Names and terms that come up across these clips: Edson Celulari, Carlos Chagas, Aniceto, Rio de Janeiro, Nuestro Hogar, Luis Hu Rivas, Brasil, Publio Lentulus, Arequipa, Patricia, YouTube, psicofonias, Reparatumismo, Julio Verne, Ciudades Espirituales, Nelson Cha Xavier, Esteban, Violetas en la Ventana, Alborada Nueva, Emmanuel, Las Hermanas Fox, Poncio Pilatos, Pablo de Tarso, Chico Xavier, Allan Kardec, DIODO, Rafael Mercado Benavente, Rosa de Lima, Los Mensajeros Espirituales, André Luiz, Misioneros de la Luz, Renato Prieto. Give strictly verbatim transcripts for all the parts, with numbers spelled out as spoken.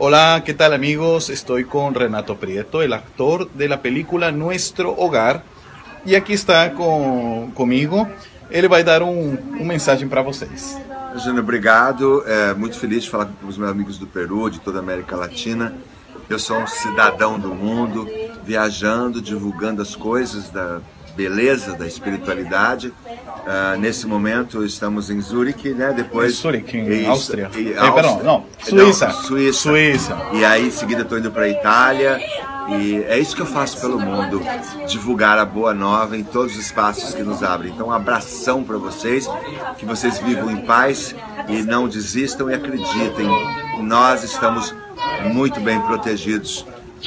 Hola, ¿qué tal amigos? Estoy con Renato Prieto, el actor de la película Nuestro Hogar, e aqui está com, comigo, ele vai dar um, uma mensagem para vocês. Regina, obrigado, é muito feliz de falar com os meus amigos do Peru, de toda a América Latina. Eu sou um cidadão do mundo, viajando, divulgando as coisas da beleza, da espiritualidade. Uh, nesse momento estamos em Zurique, né? Depois Zurique, em Áustria. E, Áustria. É, perdão, não, Suíça. Não, Suíça. Suíça. E aí, em seguida, estou indo para Itália. E é isso que eu faço pelo mundo, divulgar a boa nova em todos os espaços que nos abrem. Então, um abração para vocês, que vocês vivam em paz e não desistam e acreditem. Nós estamos muito bem protegidos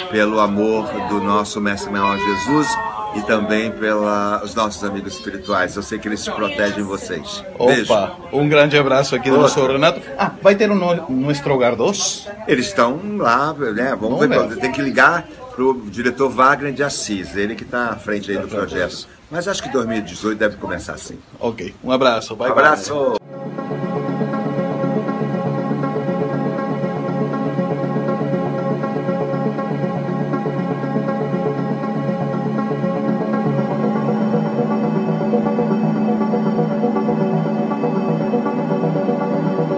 pelo amor do nosso Mestre Maior Jesus e também pelos nossos amigos espirituais. Eu sei que eles protegem vocês. Beijo. Opa, um grande abraço aqui do Opa. Nosso Renato. Ah, vai ter um Nuestro Hogar dois? Eles estão lá, né? Vamos Bom, ver, tem que ligar para o diretor Wagner de Assis, ele que está à frente aí do projeto. Mas acho que dois mil e dezoito deve começar assim. Ok, um abraço. Bye, um abraço. Bye.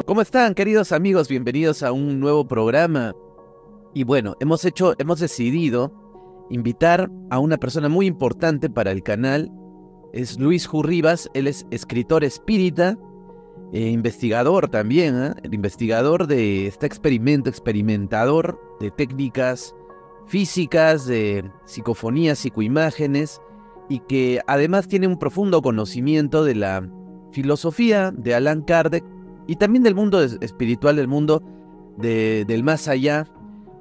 ¿Cómo están, queridos amigos? Bienvenidos a un nuevo programa. Y bueno, hemos hecho, hemos decidido invitar a una persona muy importante para el canal. Es Luis Hu Rivas, él es escritor espírita, eh, investigador también, ¿eh? El investigador de este experimento, experimentador de técnicas físicas, de psicofonías, psicoimágenes, y que además tiene un profundo conocimiento de la filosofía de Allan Kardec y también del mundo espiritual, del mundo de, del más allá.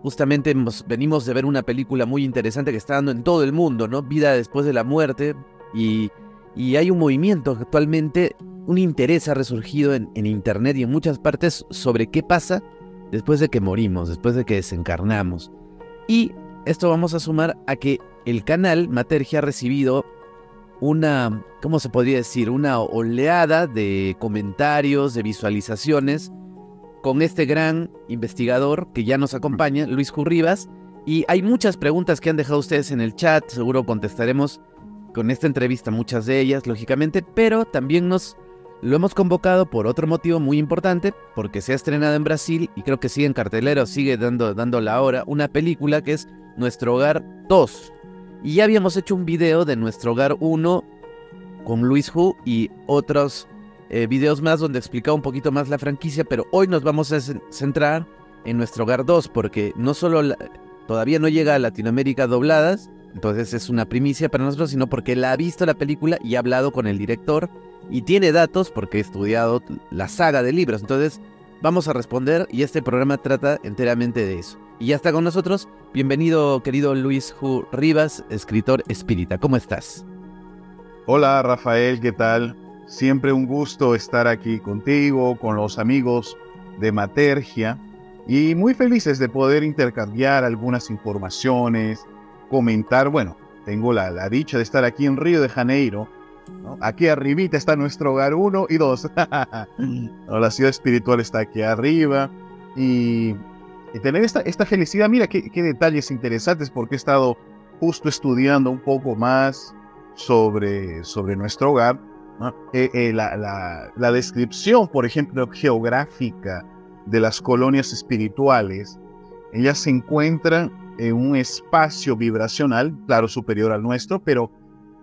Justamente hemos, venimos de ver una película muy interesante que está dando en todo el mundo, ¿no? Vida después de la muerte. Y, y hay un movimiento actualmente, un interés ha resurgido en, en internet y en muchas partes sobre qué pasa después de que morimos, después de que desencarnamos. Y esto vamos a sumar a que el canal Matergia ha recibido una, ¿cómo se podría decir? Una oleada de comentarios, de visualizaciones, con este gran investigador que ya nos acompaña, Luis Hu Rivas. Y hay muchas preguntas que han dejado ustedes en el chat, seguro contestaremos con esta entrevista muchas de ellas, lógicamente, pero también nos lo hemos convocado por otro motivo muy importante, porque se ha estrenado en Brasil, y creo que sigue en cartelero, sigue dando, dando la hora, una película que es Nuestro Hogar dos. Y ya habíamos hecho un video de Nuestro Hogar uno con Luis Hu y otros eh, videos más donde explicaba un poquito más la franquicia, pero hoy nos vamos a centrar en Nuestro Hogar dos, porque no solo la, todavía no llega a Latinoamérica dobladas, entonces es una primicia para nosotros, sino porque él ha visto la película y ha hablado con el director y tiene datos porque ha estudiado la saga de libros. Entonces vamos a responder y este programa trata enteramente de eso. Y ya está con nosotros. Bienvenido, querido Luis Hu Rivas, escritor espírita. ¿Cómo estás? Hola, Rafael, ¿qué tal? Siempre un gusto estar aquí contigo, con los amigos de Matergia, y muy felices de poder intercambiar algunas informaciones, comentar. Bueno, tengo la, la dicha de estar aquí en Río de Janeiro, ¿no? Aquí arribita está Nuestro Hogar uno y dos. La ciudad espiritual está aquí arriba y... Y tener esta, esta felicidad, mira qué, qué detalles interesantes, porque he estado justo estudiando un poco más sobre, sobre Nuestro Hogar, ¿no? eh, eh, la, la, la descripción, por ejemplo, geográfica de las colonias espirituales. Ellas se encuentran en un espacio vibracional, claro, superior al nuestro, pero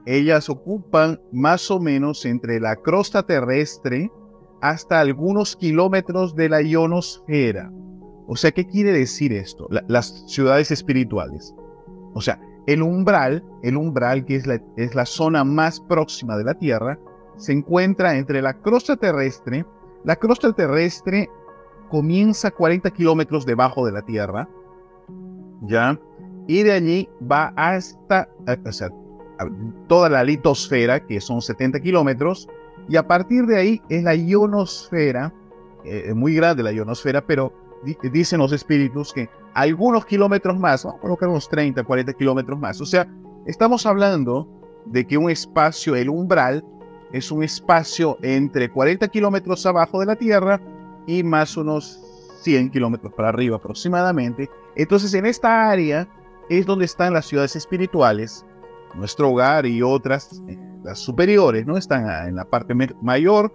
ellas ocupan más o menos entre la crosta terrestre hasta algunos kilómetros de la ionosfera. O sea, ¿qué quiere decir esto? La, las ciudades espirituales. O sea, el umbral, el umbral que es la, es la zona más próxima de la Tierra, se encuentra entre la crosta terrestre. La crosta terrestre comienza cuarenta kilómetros debajo de la Tierra, ¿ya? Y de allí va hasta, o sea, toda la litosfera, que son setenta kilómetros, y a partir de ahí es la ionosfera, eh, muy grande la ionosfera, pero... Dicen los espíritus que algunos kilómetros más, vamos a colocar unos treinta, cuarenta kilómetros más. O sea, estamos hablando de que un espacio, el umbral, es un espacio entre cuarenta kilómetros abajo de la Tierra y más unos cien kilómetros para arriba aproximadamente. Entonces, en esta área es donde están las ciudades espirituales. Nuestro Hogar y otras, las superiores, ¿no? Están en la parte mayor.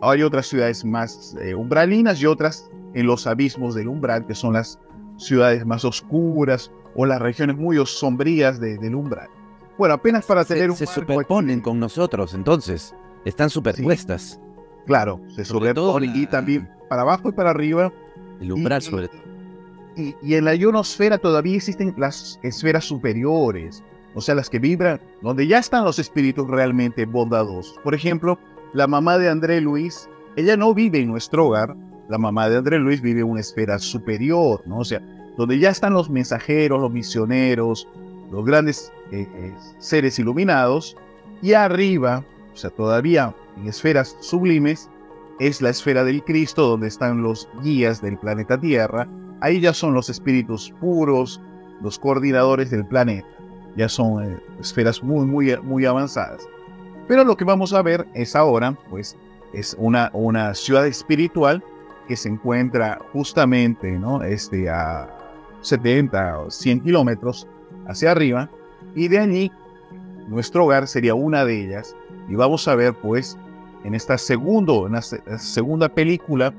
Hay otras ciudades más eh, umbralinas y otras en los abismos del umbral, que son las ciudades más oscuras o las regiones muy sombrías de, del umbral. Bueno, apenas para tener se, un... Se superponen aquí con nosotros, entonces. Están superpuestas. Sí, claro, se sobre superponen la... y también para abajo y para arriba. El umbral y, sobre todo. Y, y en la ionosfera todavía existen las esferas superiores, o sea, las que vibran, donde ya están los espíritus realmente bondadosos. Por ejemplo, la mamá de André Luiz, ella no vive en Nuestro Hogar. La mamá de André Luiz vive en una esfera superior, ¿no? O sea, donde ya están los mensajeros, los misioneros, los grandes eh, eh, seres iluminados. Y arriba, o sea, todavía en esferas sublimes, es la esfera del Cristo, donde están los guías del planeta Tierra. Ahí ya son los espíritus puros, los coordinadores del planeta. Ya son eh, esferas muy, muy, muy avanzadas. Pero lo que vamos a ver es ahora, pues, es una, una ciudad espiritual que se encuentra justamente, ¿no?, este, a setenta o cien kilómetros hacia arriba. Y de allí, Nuestro Hogar sería una de ellas. Y vamos a ver, pues, en esta, segundo, en la se segunda película,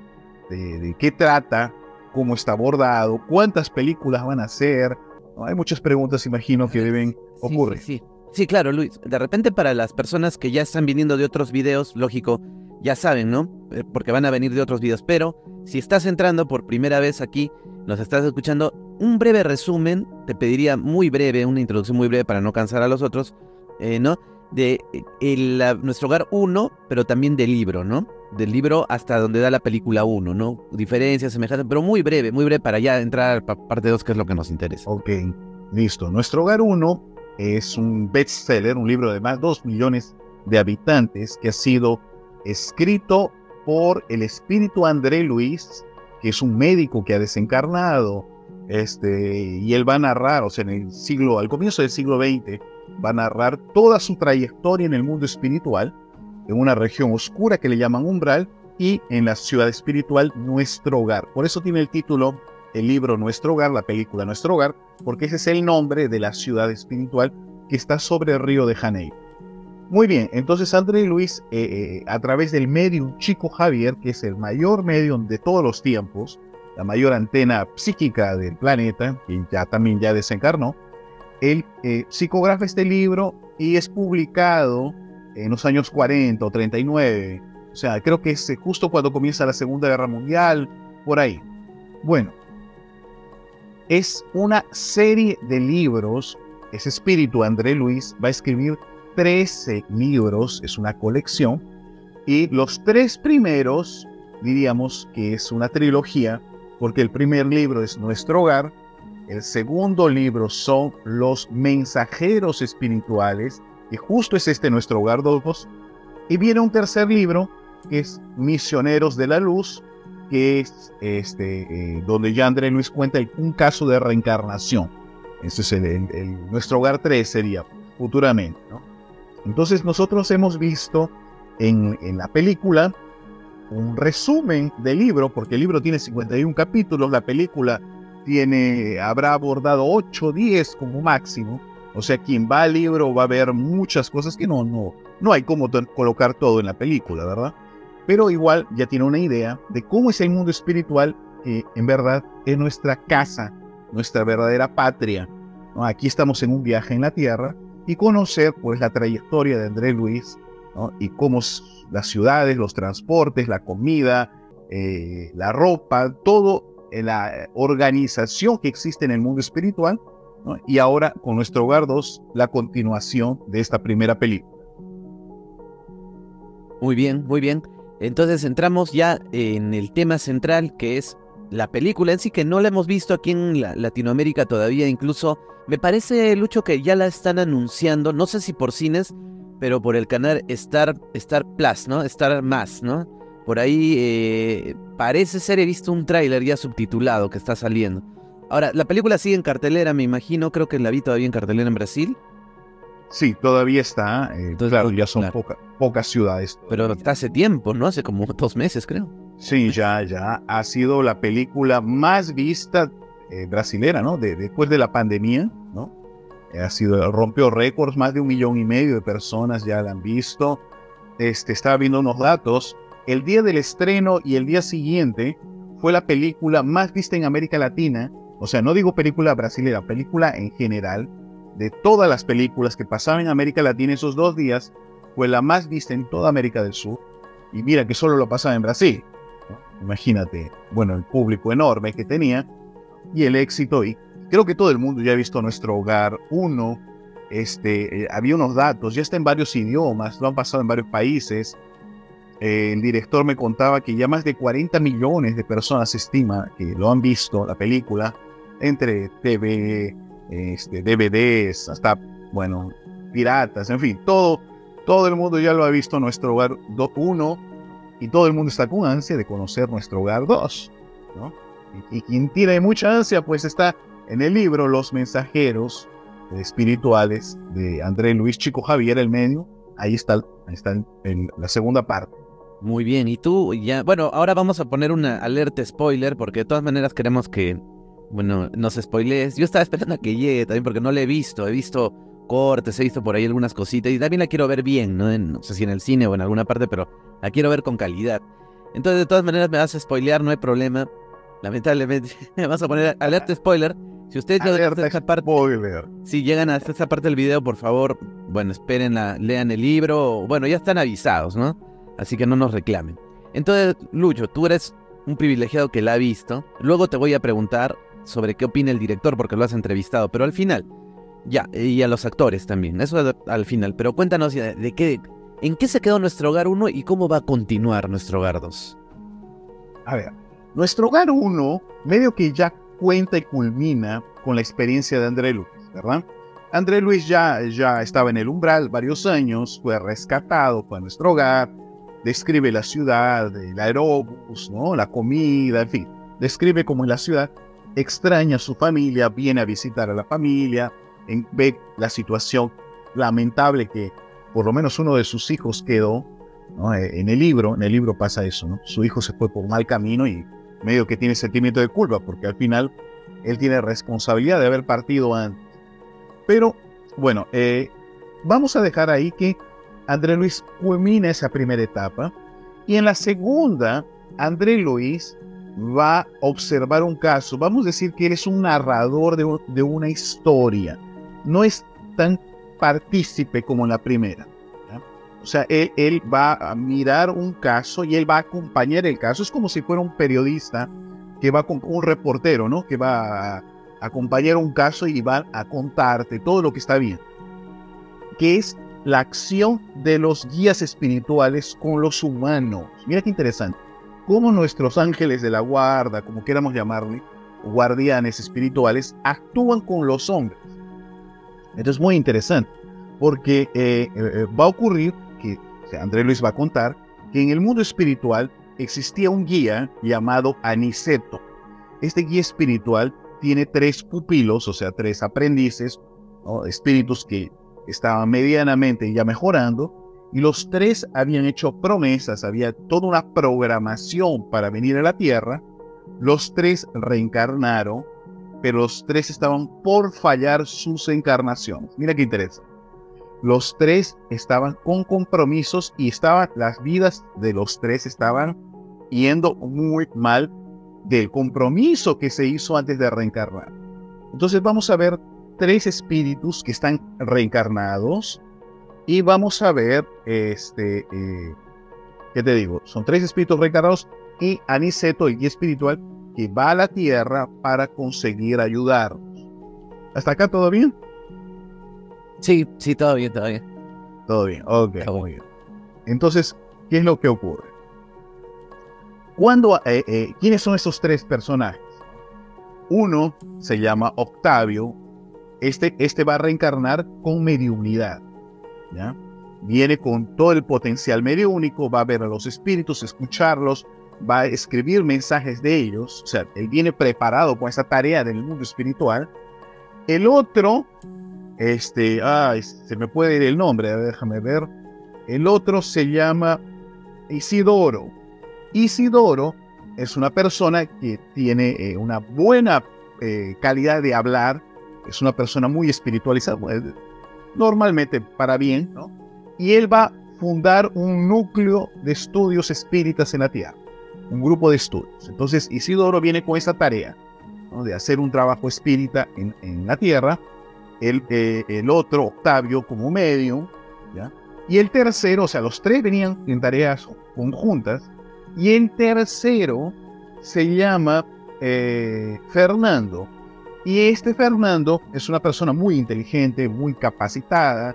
de, de qué trata, cómo está abordado, cuántas películas van a ser. No, hay muchas preguntas, imagino, que deben ocurrir. Sí, sí, sí. sí, claro, Luis. De repente, para las personas que ya están viniendo de otros videos, lógico, ya saben, ¿no? Porque van a venir de otros videos. Pero si estás entrando por primera vez aquí, nos estás escuchando, un breve resumen, te pediría muy breve, una introducción muy breve para no cansar a los otros, eh, ¿no? De el, la, Nuestro Hogar uno, pero también del libro, ¿no? Del libro hasta donde da la película uno, ¿no? Diferencias, semejanzas, pero muy breve, muy breve para ya entrar a parte dos, que es lo que nos interesa. Ok, listo. Nuestro Hogar uno es un bestseller, un libro de más de dos millones de habitantes, que ha sido escrito por el espíritu André Luiz, que es un médico que ha desencarnado, este, y él va a narrar, o sea, en el siglo, al comienzo del siglo veinte, va a narrar toda su trayectoria en el mundo espiritual, en una región oscura que le llaman umbral, y en la ciudad espiritual Nuestro Hogar. Por eso tiene el título el libro Nuestro Hogar, la película Nuestro Hogar, porque ese es el nombre de la ciudad espiritual que está sobre el Río de Janeiro. Muy bien, entonces André Luiz, eh, eh, a través del médium Chico Xavier, que es el mayor médium de todos los tiempos, la mayor antena psíquica del planeta, que ya también ya desencarnó, él eh, psicografa este libro y es publicado en los años cuarenta o treinta y nueve. O sea, creo que es justo cuando comienza la Segunda Guerra Mundial, por ahí. Bueno, es una serie de libros. Ese espíritu André Luiz va a escribir trece libros, es una colección, y los tres primeros diríamos que es una trilogía, porque el primer libro es Nuestro Hogar, el segundo libro son Los Mensajeros Espirituales, que justo es este Nuestro Hogar dos, y viene un tercer libro que es Misioneros de la Luz, que es este, eh, donde ya André Luiz cuenta el, un caso de reencarnación. Este es el, el, el Nuestro Hogar tres, sería futuramente, ¿no? Entonces nosotros hemos visto en, en la película un resumen del libro, porque el libro tiene cincuenta y un capítulos, la película tiene, habrá abordado ocho, diez como máximo. O sea, quien va al libro va a ver muchas cosas que no, no, no hay cómo colocar todo en la película, ¿verdad? Pero igual ya tiene una idea de cómo es el mundo espiritual, que en verdad es nuestra casa, nuestra verdadera patria, ¿no? Aquí estamos en un viaje en la tierra, y conocer, pues, la trayectoria de André Luiz, ¿no? Y cómo las ciudades, los transportes, la comida, eh, la ropa, todo, eh, la organización que existe en el mundo espiritual, ¿no? Y ahora con Nuestro Hogar dos, la continuación de esta primera película. Muy bien, muy bien. Entonces entramos ya en el tema central, que es la película en sí, que no la hemos visto aquí en la Latinoamérica todavía. Incluso me parece, Lucho, que ya la están anunciando, no sé si por cines, pero por el canal Star, Star Plus, ¿no? Star Más, ¿no? Por ahí eh, parece ser, he visto un tráiler ya subtitulado que está saliendo. Ahora, la película sigue en cartelera, me imagino, creo que la vi todavía en cartelera en Brasil. Sí, todavía está, eh, entonces, claro, ya son claro. poca, pocas ciudades. Todavía. Pero hasta hace tiempo, ¿no? Hace como dos meses, creo. Sí, ya, ya. Ha sido la película más vista eh, brasilera, ¿no? De, después de la pandemia, ¿no? Ha sido, rompió récords, más de un millón y medio de personas ya la han visto. Este, estaba viendo unos datos. El día del estreno y el día siguiente fue la película más vista en América Latina. O sea, no digo película brasilera, película en general. De todas las películas que pasaban en América Latina esos dos días, fue la más vista en toda América del Sur. Y mira que solo lo pasaba en Brasil. Imagínate, bueno, el público enorme que tenía y el éxito. Y creo que todo el mundo ya ha visto Nuestro Hogar uno. Este, eh, había unos datos, ya está en varios idiomas, lo han pasado en varios países. Eh, el director me contaba que ya más de cuarenta millones de personas se estima que lo han visto, la película, entre T V, este, D V Ds, hasta, bueno, piratas, en fin, todo, todo el mundo ya lo ha visto Nuestro Hogar uno y todo el mundo está con ansia de conocer Nuestro Hogar dos, ¿no? Y, y quien tiene mucha ansia, pues está en el libro Los Mensajeros Espirituales de André Luiz, Chico Xavier, el medio. Ahí está, ahí está en, en la segunda parte. Muy bien, y tú ya, bueno, ahora vamos a poner una alerta spoiler, porque de todas maneras queremos que, bueno, nos spoilees. Yo estaba esperando a que llegue también, porque no la he visto, he visto cortes, he visto por ahí algunas cositas, y también la quiero ver bien, ¿no? En, no sé si en el cine o en alguna parte, pero la quiero ver con calidad. Entonces, de todas maneras, me vas a spoilear, no hay problema. Lamentablemente, me vas a poner alerta spoiler. Si ustedes llegan hasta esa parte, si llegan hasta esa parte del video, por favor, bueno, esperen, la, lean el libro. Bueno, ya están avisados, ¿no? Así que no nos reclamen. Entonces, Lucho, tú eres un privilegiado que la ha visto. Luego te voy a preguntar sobre qué opina el director, porque lo has entrevistado. Pero al final, ya, y a los actores también. Eso al final. Pero cuéntanos de, de qué, en qué se quedó Nuestro Hogar uno y cómo va a continuar Nuestro Hogar dos. A ver, Nuestro Hogar uno, medio que ya cuenta y culmina con la experiencia de André Luiz, ¿verdad? André Luiz ya, ya estaba en el umbral varios años, fue rescatado, fue a Nuestro Hogar, describe la ciudad, el aerobús, ¿no? La comida, en fin, describe cómo es la ciudad, extraña a su familia, viene a visitar a la familia, en, ve la situación lamentable que por lo menos uno de sus hijos quedó, ¿no? En el libro, en el libro pasa eso, ¿no? Su hijo se fue por un mal camino y medio que tiene sentimiento de culpa, porque al final él tiene responsabilidad de haber partido antes. Pero, bueno, eh, vamos a dejar ahí que André Luiz culmina esa primera etapa, y en la segunda, André Luiz va a observar un caso. Vamos a decir que él es un narrador de, de una historia. No es tan partícipe como en la primera. O sea, él, él va a mirar un caso y él va a acompañar el caso. Es como si fuera un periodista, que va con un reportero, ¿no? Que va a acompañar un caso y va a contarte todo lo que está bien. Que es la acción de los guías espirituales con los humanos. Mira qué interesante. Cómo nuestros ángeles de la guarda, como queramos llamarle, guardianes espirituales, actúan con los hombres. Esto es muy interesante, porque eh, eh, va a ocurrir que, o sea, André Luiz va a contar que en el mundo espiritual existía un guía llamado Aniceto. Este guía espiritual tiene tres pupilos, o sea, tres aprendices, ¿no? Espíritus que estaban medianamente ya mejorando, y los tres habían hecho promesas, había toda una programación para venir a la tierra. Los tres reencarnaron, pero los tres estaban por fallar sus encarnaciones. Mira qué interesante. Los tres estaban con compromisos y estaban, las vidas de los tres estaban yendo muy mal del compromiso que se hizo antes de reencarnar. Entonces vamos a ver tres espíritus que están reencarnados y vamos a ver, este, eh, ¿qué te digo? Son tres espíritus reencarnados y Aniceto, el guía espiritual, que va a la tierra para conseguir ayudarnos. ¿Hasta acá todo bien? Sí, sí, todo bien, todo bien. Todo bien, ok, muy bien. Entonces, ¿qué es lo que ocurre? Cuando, eh, eh, ¿quiénes son esos tres personajes? Uno se llama Octavio. Este, este va a reencarnar con mediunidad, ¿ya? Viene con todo el potencial mediúnico, va a ver a los espíritus, escucharlos, va a escribir mensajes de ellos. O sea, él viene preparado con esa tarea del mundo espiritual. El otro... Este, ay, se me puede ir el nombre, déjame ver. El otro se llama Isidoro. Isidoro es una persona que tiene eh, una buena eh, calidad de hablar, es una persona muy espiritualizada, normalmente para bien, ¿no? Y él va a fundar un núcleo de estudios espíritas en la Tierra, un grupo de estudios. Entonces Isidoro viene con esa tarea, ¿no?, de hacer un trabajo espírita en, en la Tierra, el, eh, el otro, Octavio, como medium, ¿ya? Y el tercero, o sea, los tres venían en tareas conjuntas, y el tercero se llama eh, Fernando. Y este Fernando es una persona muy inteligente, muy capacitada,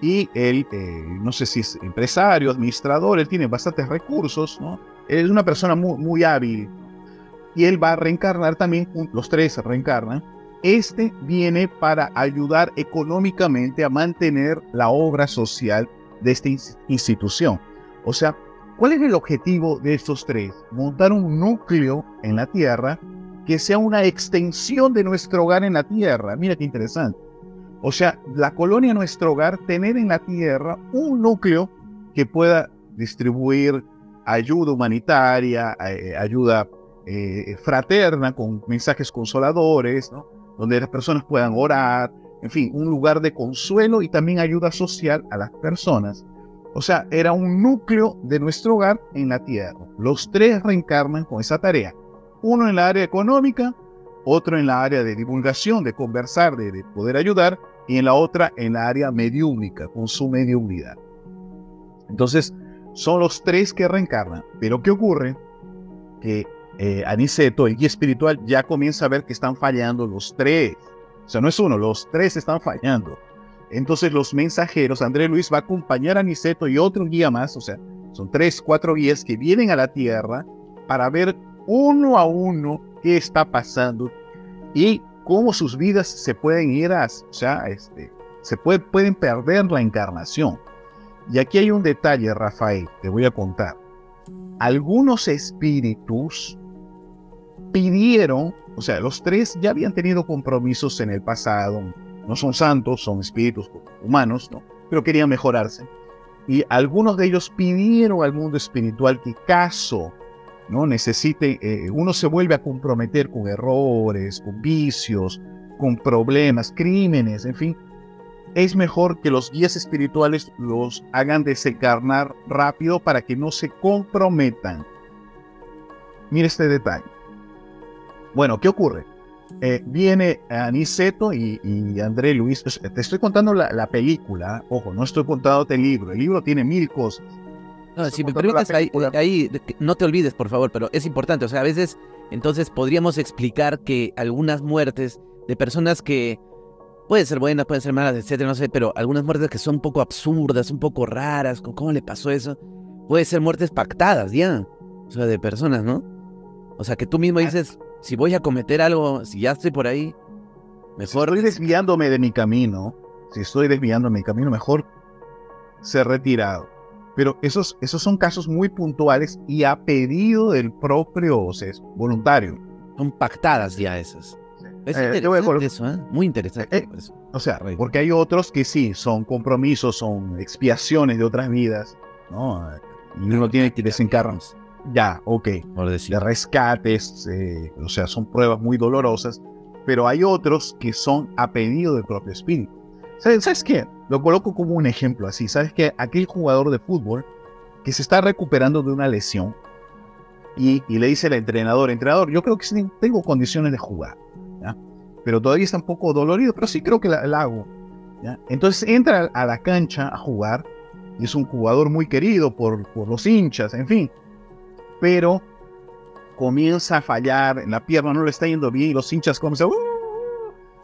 y él, eh, no sé si es empresario, administrador, él tiene bastantes recursos, ¿no? Él es una persona muy, muy hábil, y él va a reencarnar también, los tres reencarnan. Este viene para ayudar económicamente a mantener la obra social de esta institución. O sea, ¿cuál es el objetivo de estos tres? Montar un núcleo en la Tierra que sea una extensión de Nuestro Hogar en la Tierra. Mira qué interesante. O sea, la colonia Nuestro Hogar, tener en la Tierra un núcleo que pueda distribuir ayuda humanitaria, eh, ayuda eh, fraterna con mensajes consoladores, ¿no?, donde las personas puedan orar, en fin, un lugar de consuelo y también ayuda social a las personas. O sea, era un núcleo de Nuestro Hogar en la Tierra. Los tres reencarnan con esa tarea. Uno en la área económica, otro en la área de divulgación, de conversar, de, de poder ayudar, y en la otra en la área mediúmica, con su mediumnidad. Entonces, son los tres que reencarnan. Pero ¿qué ocurre? Que eh, Aniceto, el guía espiritual, ya comienza a ver que están fallando los tres. O sea, no es uno, los tres están fallando. Entonces, los mensajeros, André Luiz va a acompañar a Aniceto y otro guía más, o sea, son tres, cuatro guías que vienen a la Tierra para ver uno a uno qué está pasando y cómo sus vidas se pueden ir a, o sea, este, se puede, pueden perder la encarnación. Y aquí hay un detalle, Rafael, te voy a contar. Algunos espíritus pidieron, o sea, los tres ya habían tenido compromisos en el pasado, no son santos, son espíritus humanos, ¿no?, pero querían mejorarse. Y algunos de ellos pidieron al mundo espiritual que caso ¿no? necesite, eh, uno se vuelve a comprometer con errores, con vicios, con problemas, crímenes, en fin, es mejor que los guías espirituales los hagan desencarnar rápido para que no se comprometan. Mira este detalle. Bueno, ¿qué ocurre? Eh, viene Aniceto y, y André Luiz. Te estoy contando la, la película, ojo, no estoy contándote el libro, el libro tiene mil cosas. No, si me permites, ahí, ahí no te olvides, por favor, pero es importante. O sea, a veces, entonces, podríamos explicar que algunas muertes de personas que pueden ser buenas, pueden ser malas, etcétera, no sé, pero algunas muertes que son un poco absurdas, un poco raras, ¿cómo le pasó eso? Pueden ser muertes pactadas, ya, o sea, de personas, ¿no? O sea, que tú mismo dices, si voy a cometer algo, si ya estoy por ahí, mejor... Si estoy desviándome de mi camino, si estoy desviándome de mi camino, mejor ser retirado. Pero esos, esos son casos muy puntuales y a pedido del propio, o sea, voluntario. Son pactadas ya esas. Es eh, interesante eso, ¿eh? Muy interesante. Eh, eso. O sea, porque hay otros que sí, son compromisos, son expiaciones de otras vidas, ¿no? Y uno no, tiene que desencarnarse. Ya, ok. Por decir. De rescates, eh, o sea, son pruebas muy dolorosas, pero hay otros que son a pedido del propio espíritu. ¿Sabes, ¿sabes qué? Lo coloco como un ejemplo así. ¿Sabes qué? Aquel jugador de fútbol que se está recuperando de una lesión y, y le dice al entrenador, entrenador, yo creo que sí tengo condiciones de jugar, ¿ya?, pero todavía está un poco dolorido, pero sí creo que la, la hago, ¿ya? Entonces entra a la cancha a jugar y es un jugador muy querido por, por los hinchas, en fin, pero comienza a fallar, en la pierna no le está yendo bien y los hinchas comienzan, uh,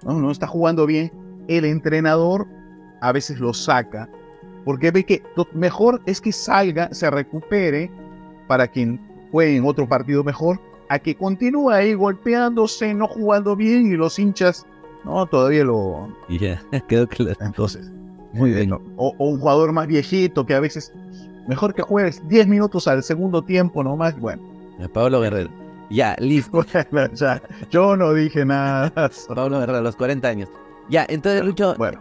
no, no está jugando bien. El entrenador a veces lo saca porque ve que lo mejor es que salga, se recupere para que juegue en otro partido mejor, a que continúe ahí golpeándose, no jugando bien y los hinchas no todavía lo... Ya, yeah, quedó claro. Entonces, muy bien. No, o, o un jugador más viejito que a veces mejor que juegues diez minutos al segundo tiempo nomás, bueno. Pablo Guerrero. Ya, listo. Ya, yo no dije nada. Pablo Guerrero, a los cuarenta años. Ya, entonces, Lucho, bueno,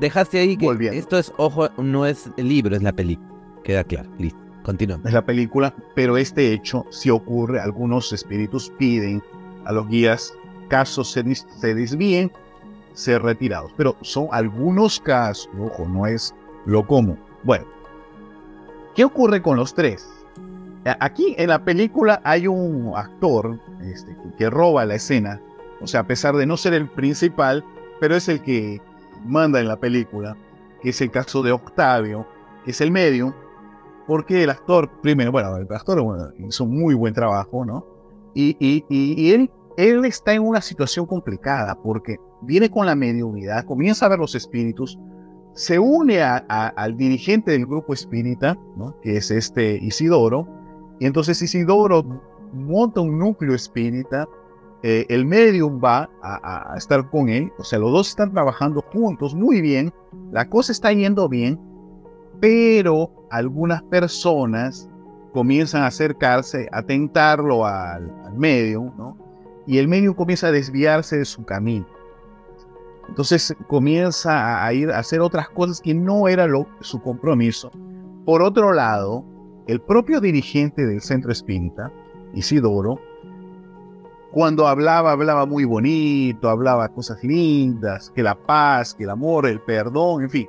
dejaste ahí que volviendo. Esto es, ojo, no es el libro, es la película. Queda claro, listo. Continuamos. Es la película, pero este hecho sí ocurre. Algunos espíritus piden a los guías, casos se, dis se desvíen, ser retirados. Pero son algunos casos, ojo, no es lo común. Bueno, ¿qué ocurre con los tres? Aquí en la película hay un actor este, que roba la escena, o sea, a pesar de no ser el principal, pero es el que manda en la película, que es el caso de Octavio, que es el medium, porque el actor, primero, bueno, el actor bueno, hizo un muy buen trabajo, ¿no? Y, y, y, y él, él está en una situación complicada, porque viene con la mediunidad, comienza a ver los espíritus, se une a, a, al dirigente del grupo espírita, ¿no? Que es este Isidoro, y entonces Isidoro monta un núcleo espírita, eh, el medium va a, a estar con él, o sea, los dos están trabajando juntos muy bien, la cosa está yendo bien, pero algunas personas comienzan a acercarse, a tentarlo al, al medium, ¿no? Y el medium comienza a desviarse de su camino. Entonces comienza a ir a hacer otras cosas que no era lo, su compromiso. Por otro lado, el propio dirigente del centro espírita, Isidoro, cuando hablaba, hablaba muy bonito, hablaba cosas lindas, que la paz, que el amor, el perdón, en fin.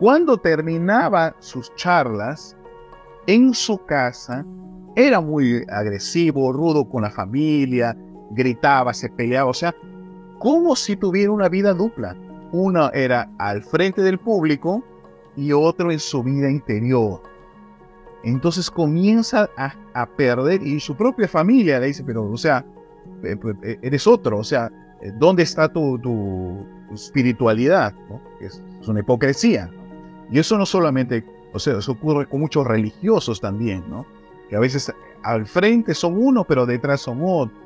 Cuando terminaba sus charlas, en su casa, era muy agresivo, rudo con la familia, gritaba, se peleaba, o sea, como si tuviera una vida dupla. Una era al frente del público y otro en su vida interior. Entonces comienza a, a perder, y su propia familia le dice, pero, o sea, eres otro, o sea, ¿dónde está tu, tu espiritualidad? ¿No? Es, es una hipocresía. Y eso no solamente, o sea, eso ocurre con muchos religiosos también, ¿no? Que a veces al frente son uno, pero detrás son otro.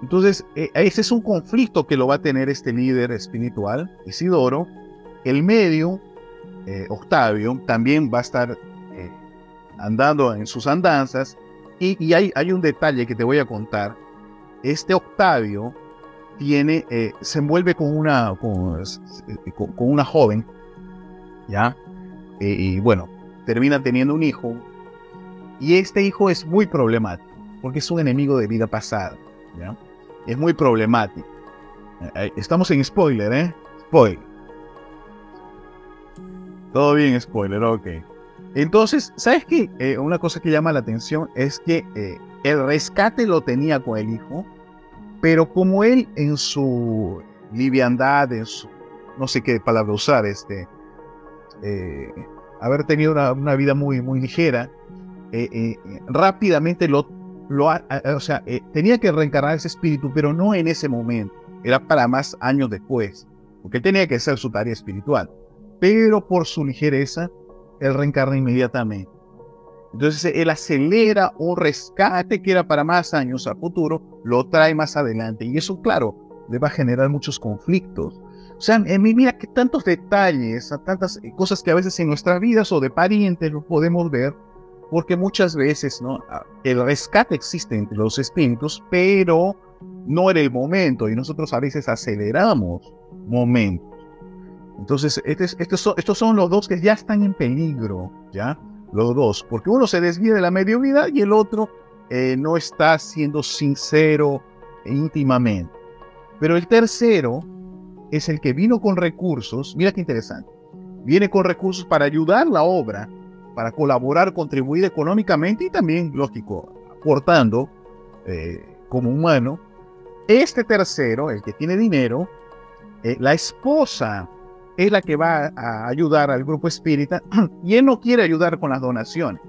Entonces, ese es un conflicto que lo va a tener este líder espiritual, Isidoro. El medio, eh, Octavio, también va a estar eh, andando en sus andanzas. Y, y hay, hay un detalle que te voy a contar. Este Octavio tiene, eh, se envuelve con una, con, con, con una joven, ¿ya? Eh, y bueno, termina teniendo un hijo. Y este hijo es muy problemático, porque es un enemigo de vida pasada, ¿ya? Es muy problemático. Estamos en spoiler, ¿eh? Spoiler. Todo bien, spoiler, ok. Entonces, ¿sabes qué? Eh, una cosa que llama la atención es que eh, el rescate lo tenía con el hijo, pero como él en su liviandad, en su, no sé qué palabra usar, este, eh, haber tenido una, una vida muy, muy ligera, eh, eh, rápidamente lo Lo, o sea, eh, tenía que reencarnar ese espíritu, pero no en ese momento, era para más años después, porque tenía que hacer su tarea espiritual, pero por su ligereza, él reencarna inmediatamente. Entonces él acelera un rescate que era para más años al futuro, lo trae más adelante, y eso, claro, le va a generar muchos conflictos. O sea, eh, mira que tantos detalles, tantas cosas que a veces en nuestras vidas o de parientes los podemos ver, porque muchas veces, ¿no?, el rescate existe entre los espíritus, pero no era el momento, y nosotros a veces aceleramos momentos. Entonces, estos, estos, son, estos son los dos que ya están en peligro, ¿ya? Los dos, porque uno se desvía de la mediunidad y el otro eh, no está siendo sincero íntimamente. Pero el tercero es el que vino con recursos, mira qué interesante, viene con recursos para ayudar la obra, para colaborar, contribuir económicamente y también, lógico, aportando eh, como humano. Este tercero, el que tiene dinero, eh, la esposa es la que va a ayudar al grupo espírita y él no quiere ayudar con las donaciones.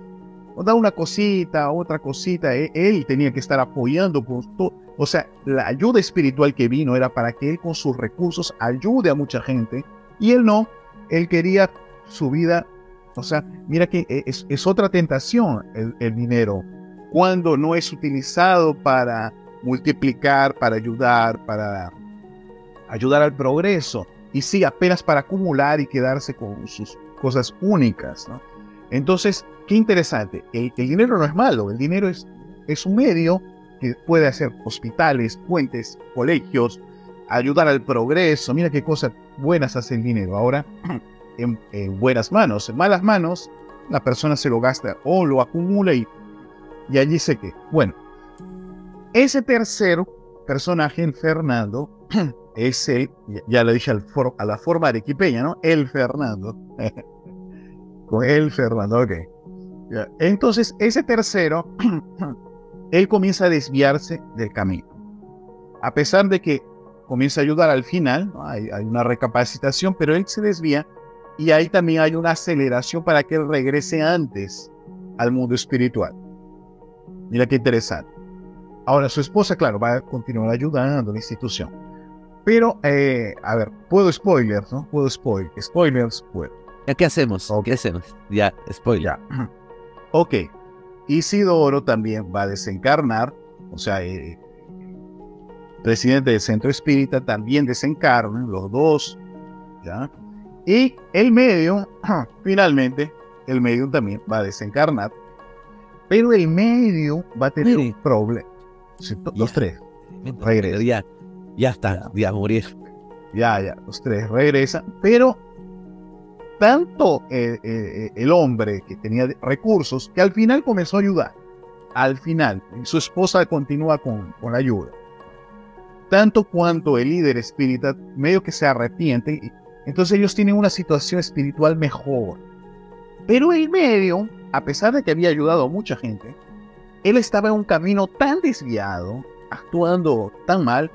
O da una cosita, otra cosita, eh, él tenía que estar apoyando. Por todo. O sea, la ayuda espiritual que vino era para que él con sus recursos ayude a mucha gente y él no, él quería su vida. O sea, mira que es, es otra tentación el, el dinero, cuando no es utilizado para multiplicar, para ayudar, para ayudar al progreso, y sí, apenas para acumular y quedarse con sus cosas únicas, ¿no? Entonces, qué interesante, el, el dinero no es malo, el dinero es, es un medio que puede hacer hospitales, puentes, colegios, ayudar al progreso, mira qué cosas buenas hace el dinero. Ahora, En, en buenas manos, en malas manos, la persona se lo gasta o lo acumula y, y allí se queda. Bueno, ese tercero personaje, el Fernando, es el, ya le dije al for, a la forma arequipeña, ¿no? El Fernando. Con el Fernando, ok. Entonces, ese tercero, él comienza a desviarse del camino. A pesar de que comienza a ayudar al final, ¿no? hay, hay una recapacitación, pero él se desvía y ahí también hay una aceleración para que él regrese antes al mundo espiritual. Mira qué interesante. Ahora, su esposa, claro, va a continuar ayudando a la institución. Pero, eh, a ver, puedo spoilers, ¿no? Puedo spoilers, spoilers, puedo. ¿Qué hacemos? Okay. ¿Qué hacemos? Ya, spoiler. Ya. Ok. Isidoro también va a desencarnar, o sea, eh, presidente del Centro Espírita también desencarna, los dos, ¿ya? Y el medium, finalmente, el medium también va a desencarnar, pero el medium va a tener Mire. un problema. Los ya, tres regresan. Ya, ya está, ya morir. Ya, ya, los tres regresan, pero tanto el, el, el hombre que tenía recursos, que al final comenzó a ayudar, al final, su esposa continúa con, con la ayuda, tanto cuanto el líder espírita medio que se arrepiente, y entonces ellos tienen una situación espiritual mejor. Pero el medio, a pesar de que había ayudado a mucha gente, él estaba en un camino tan desviado, actuando tan mal,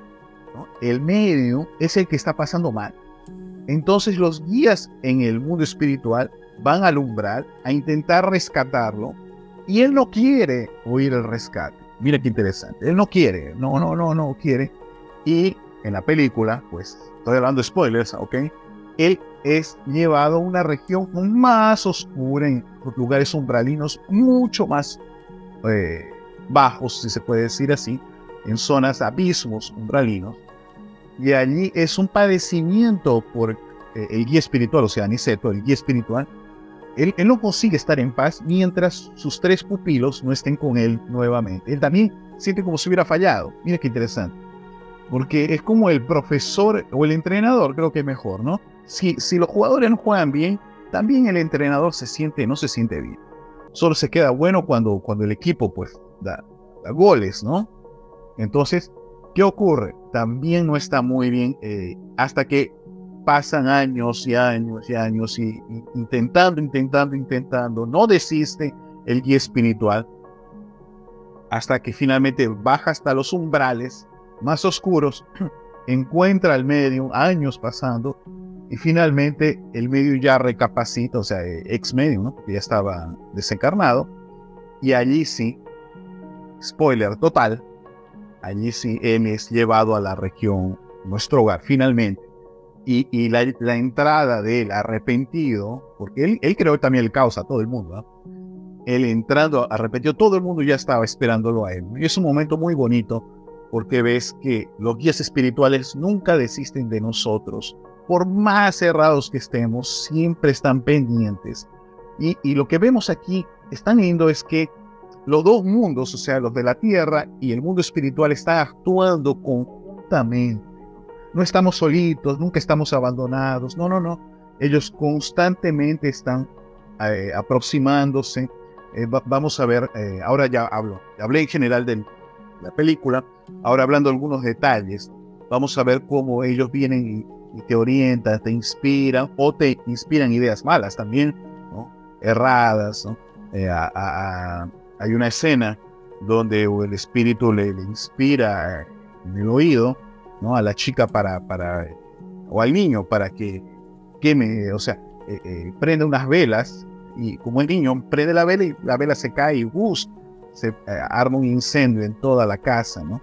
¿no? El medio es el que está pasando mal. Entonces los guías en el mundo espiritual van a alumbrar, a intentar rescatarlo, y él no quiere oír el rescate. Mira qué interesante, él no quiere, no, no, no, no quiere. Y en la película, pues, estoy hablando de spoilers, ¿ok? Él es llevado a una región más oscura, en lugares umbralinos mucho más Eh, bajos, si se puede decir así, en zonas abismos umbralinos, y allí es un padecimiento por eh, el guía espiritual, o sea, Aniceto, el guía espiritual, él, él no consigue estar en paz mientras sus tres pupilos no estén con él nuevamente. Él también siente como si hubiera fallado. Mira qué interesante, porque es como el profesor o el entrenador, creo que es mejor, ¿no? Si, si los jugadores no juegan bien, también el entrenador se siente, no se siente bien. Solo se queda bueno cuando, cuando el equipo pues da, da goles, ¿no? Entonces, ¿qué ocurre? También no está muy bien, eh, hasta que pasan años y años y años y, y intentando, intentando, intentando, no desiste el guía espiritual, hasta que finalmente baja hasta los umbrales más oscuros, encuentra al medium, años pasando, y finalmente el medio ya recapacita, o sea, ex medio, ¿no? Porque ya estaba desencarnado. Y allí sí, spoiler total, allí sí él es llevado a la región, Nuestro Hogar, finalmente. Y, y la, la entrada de él arrepentido, porque él, él creó también el caos a todo el mundo, ¿no? Él entrando arrepentido, todo el mundo ya estaba esperándolo a él, ¿no? Y es un momento muy bonito, porque ves que los guías espirituales nunca desisten de nosotros. Por más cerrados que estemos, siempre están pendientes. Y, y lo que vemos aquí es tan lindo, es que los dos mundos, o sea, los de la tierra y el mundo espiritual, están actuando conjuntamente. No estamos solitos, nunca estamos abandonados. No, no, no. Ellos constantemente están eh, aproximándose. Eh, va, vamos a ver, eh, ahora ya hablo, hablé en general de la película, ahora hablando de algunos detalles, vamos a ver cómo ellos vienen y y te orientan, te inspiran, o te inspiran ideas malas también, ¿no? Erradas, ¿no? Eh, a, a, a, hay una escena donde el espíritu le, le inspira en el oído, ¿no? A la chica para, para, o al niño para que queme, o sea, eh, eh, prende unas velas, y como el niño prende la vela y la vela se cae y uh, se eh, arma un incendio en toda la casa, ¿no?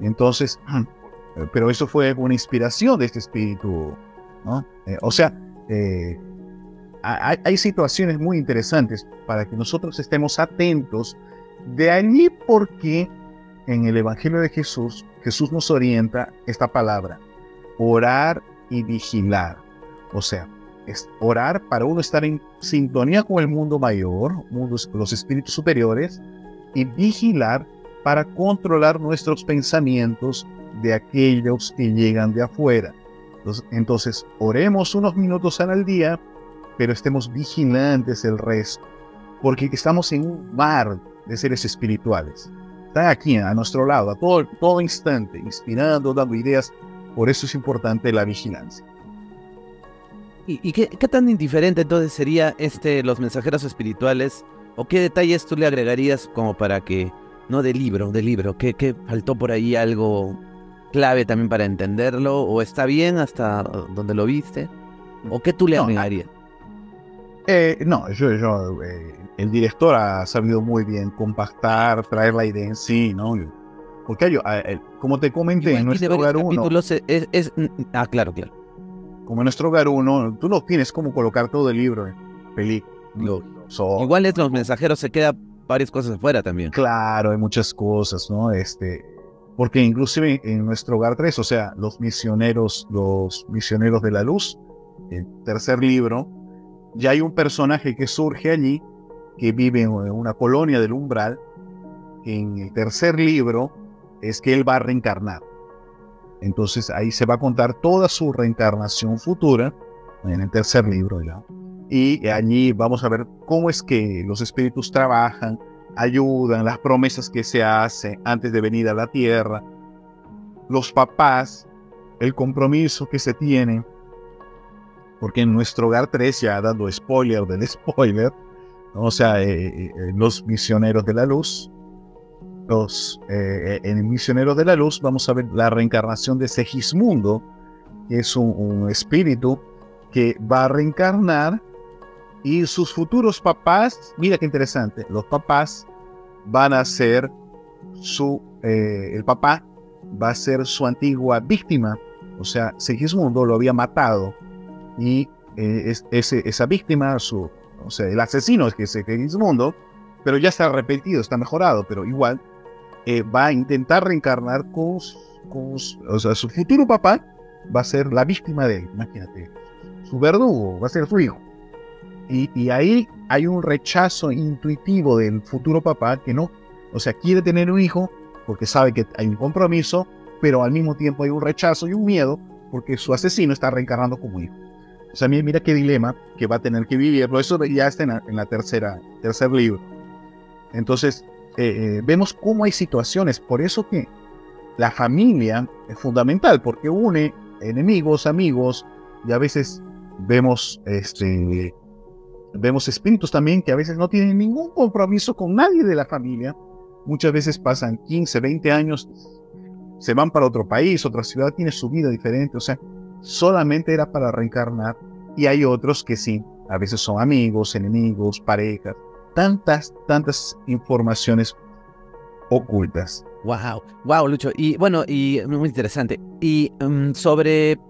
Entonces, pero eso fue una inspiración de este espíritu, ¿no? Eh, o sea, eh, hay, hay situaciones muy interesantes para que nosotros estemos atentos. De allí porque en el Evangelio de Jesús, Jesús nos orienta esta palabra, orar y vigilar. O sea, es orar para uno estar en sintonía con el mundo mayor, mundos, los espíritus superiores, y vigilar para controlar nuestros pensamientos de aquellos que llegan de afuera. Entonces, entonces oremos unos minutos al día, pero estemos vigilantes el resto. porque estamos en un mar de seres espirituales. Están aquí, a nuestro lado, a todo, todo instante, inspirando, dando ideas. Por eso es importante la vigilancia. ¿Y, y qué, qué tan indiferente entonces sería este Los Mensajeros Espirituales? ¿O qué detalles tú le agregarías como para que, no de libro, de libro, que, que faltó por ahí algo clave también para entenderlo? ¿O está bien hasta donde lo viste? ¿O qué tú le no, agregarías? Eh, no, yo, yo eh, el director ha sabido muy bien compactar, traer la idea en sí, ¿no? Porque yo, eh, como te comenté, igual, en Nuestro Hogar uno... Es, es, es, ah, claro, claro. Como en Nuestro Hogar uno, tú no tienes cómo colocar todo el libro en película. No. So, Igual es Los Mensajeros, se queda varias cosas afuera también. Claro, hay muchas cosas, ¿no? Este, porque inclusive en Nuestro Hogar tres, o sea, los misioneros, los misioneros de la luz, el tercer libro, ya hay un personaje que surge allí, que vive en una colonia del umbral. En el tercer libro es que él va a reencarnar. Entonces ahí se va a contar toda su reencarnación futura en el tercer libro ya. Y allí vamos a ver cómo es que los espíritus trabajan, ayudan, las promesas que se hacen antes de venir a la tierra, los papás, el compromiso que se tienen. Porque en Nuestro Hogar tres, ya dando spoiler del spoiler, o sea, eh, eh, los misioneros de la luz, los eh, en misioneros de la luz vamos a ver la reencarnación de Segismundo, que es un, un espíritu que va a reencarnar. Y sus futuros papás, mira qué interesante, los papás van a ser su, eh, el papá va a ser su antigua víctima, o sea, Segismundo lo había matado y eh, es, ese, esa víctima, su, o sea, el asesino es que es Segismundo, pero ya está arrepentido, está mejorado, pero igual eh, va a intentar reencarnar con, con, o sea, su futuro papá va a ser la víctima de él, imagínate, su verdugo, va a ser su hijo. Y, y ahí hay un rechazo intuitivo del futuro papá que no, o sea, quiere tener un hijo porque sabe que hay un compromiso, pero al mismo tiempo hay un rechazo y un miedo porque su asesino está reencarnando como hijo. O sea, mira qué dilema que va a tener que vivir, pero eso ya está en la, en la tercera, tercer libro. Entonces, eh, eh, vemos cómo hay situaciones, por eso que la familia es fundamental, porque une enemigos, amigos, y a veces vemos este... Vemos espíritus también que a veces no tienen ningún compromiso con nadie de la familia. Muchas veces pasan quince, veinte años, se van para otro país, otra ciudad, tiene su vida diferente. O sea, solamente era para reencarnar. Y hay otros que sí, a veces son amigos, enemigos, parejas. Tantas, tantas informaciones ocultas. Wow, wow, Lucho. Y bueno, y muy interesante. Y um, sobre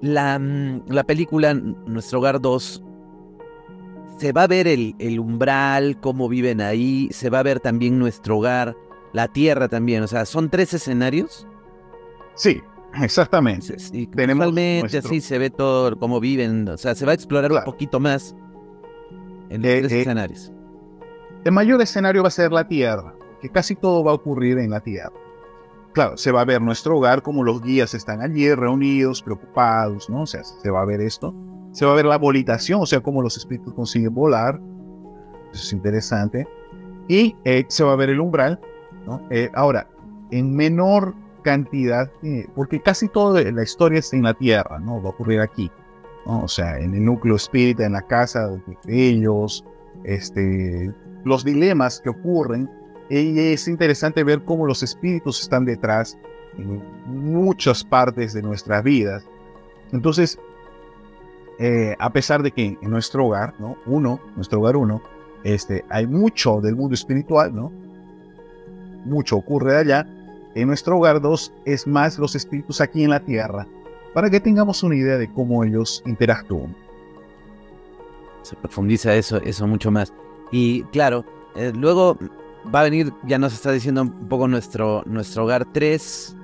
la, la película Nuestro Hogar dos... Se va a ver el, el umbral, cómo viven ahí, se va a ver también Nuestro Hogar, la tierra también, o sea, ¿son tres escenarios? Sí, exactamente. Sí, realmente nuestro... así se ve todo, cómo viven, o sea, se va a explorar claro. un poquito más en los eh, tres eh, escenarios. El mayor escenario va a ser la tierra, que casi todo va a ocurrir en la tierra. Claro, se va a ver Nuestro Hogar, como los guías están allí reunidos, preocupados, ¿no? O sea, se va a ver esto. Se va a ver la volitación, o sea, cómo los espíritus consiguen volar. Eso es interesante. Y eh, se va a ver el umbral, ¿no? Eh, ahora, en menor cantidad, eh, porque casi toda la historia es en la tierra, ¿no? Va a ocurrir aquí, ¿no? O sea, en el núcleo espírita, en la casa de ellos, este, los dilemas que ocurren. Y es interesante ver cómo los espíritus están detrás en muchas partes de nuestras vidas. Entonces, Eh, a pesar de que en Nuestro Hogar, ¿no? Uno, Nuestro Hogar uno, este, hay mucho del mundo espiritual, ¿no? Mucho ocurre allá. En Nuestro Hogar dos es más los espíritus aquí en la tierra, para que tengamos una idea de cómo ellos interactúan. Se profundiza eso, eso mucho más. Y claro, eh, luego va a venir, ya nos está diciendo un poco nuestro, nuestro Hogar tres...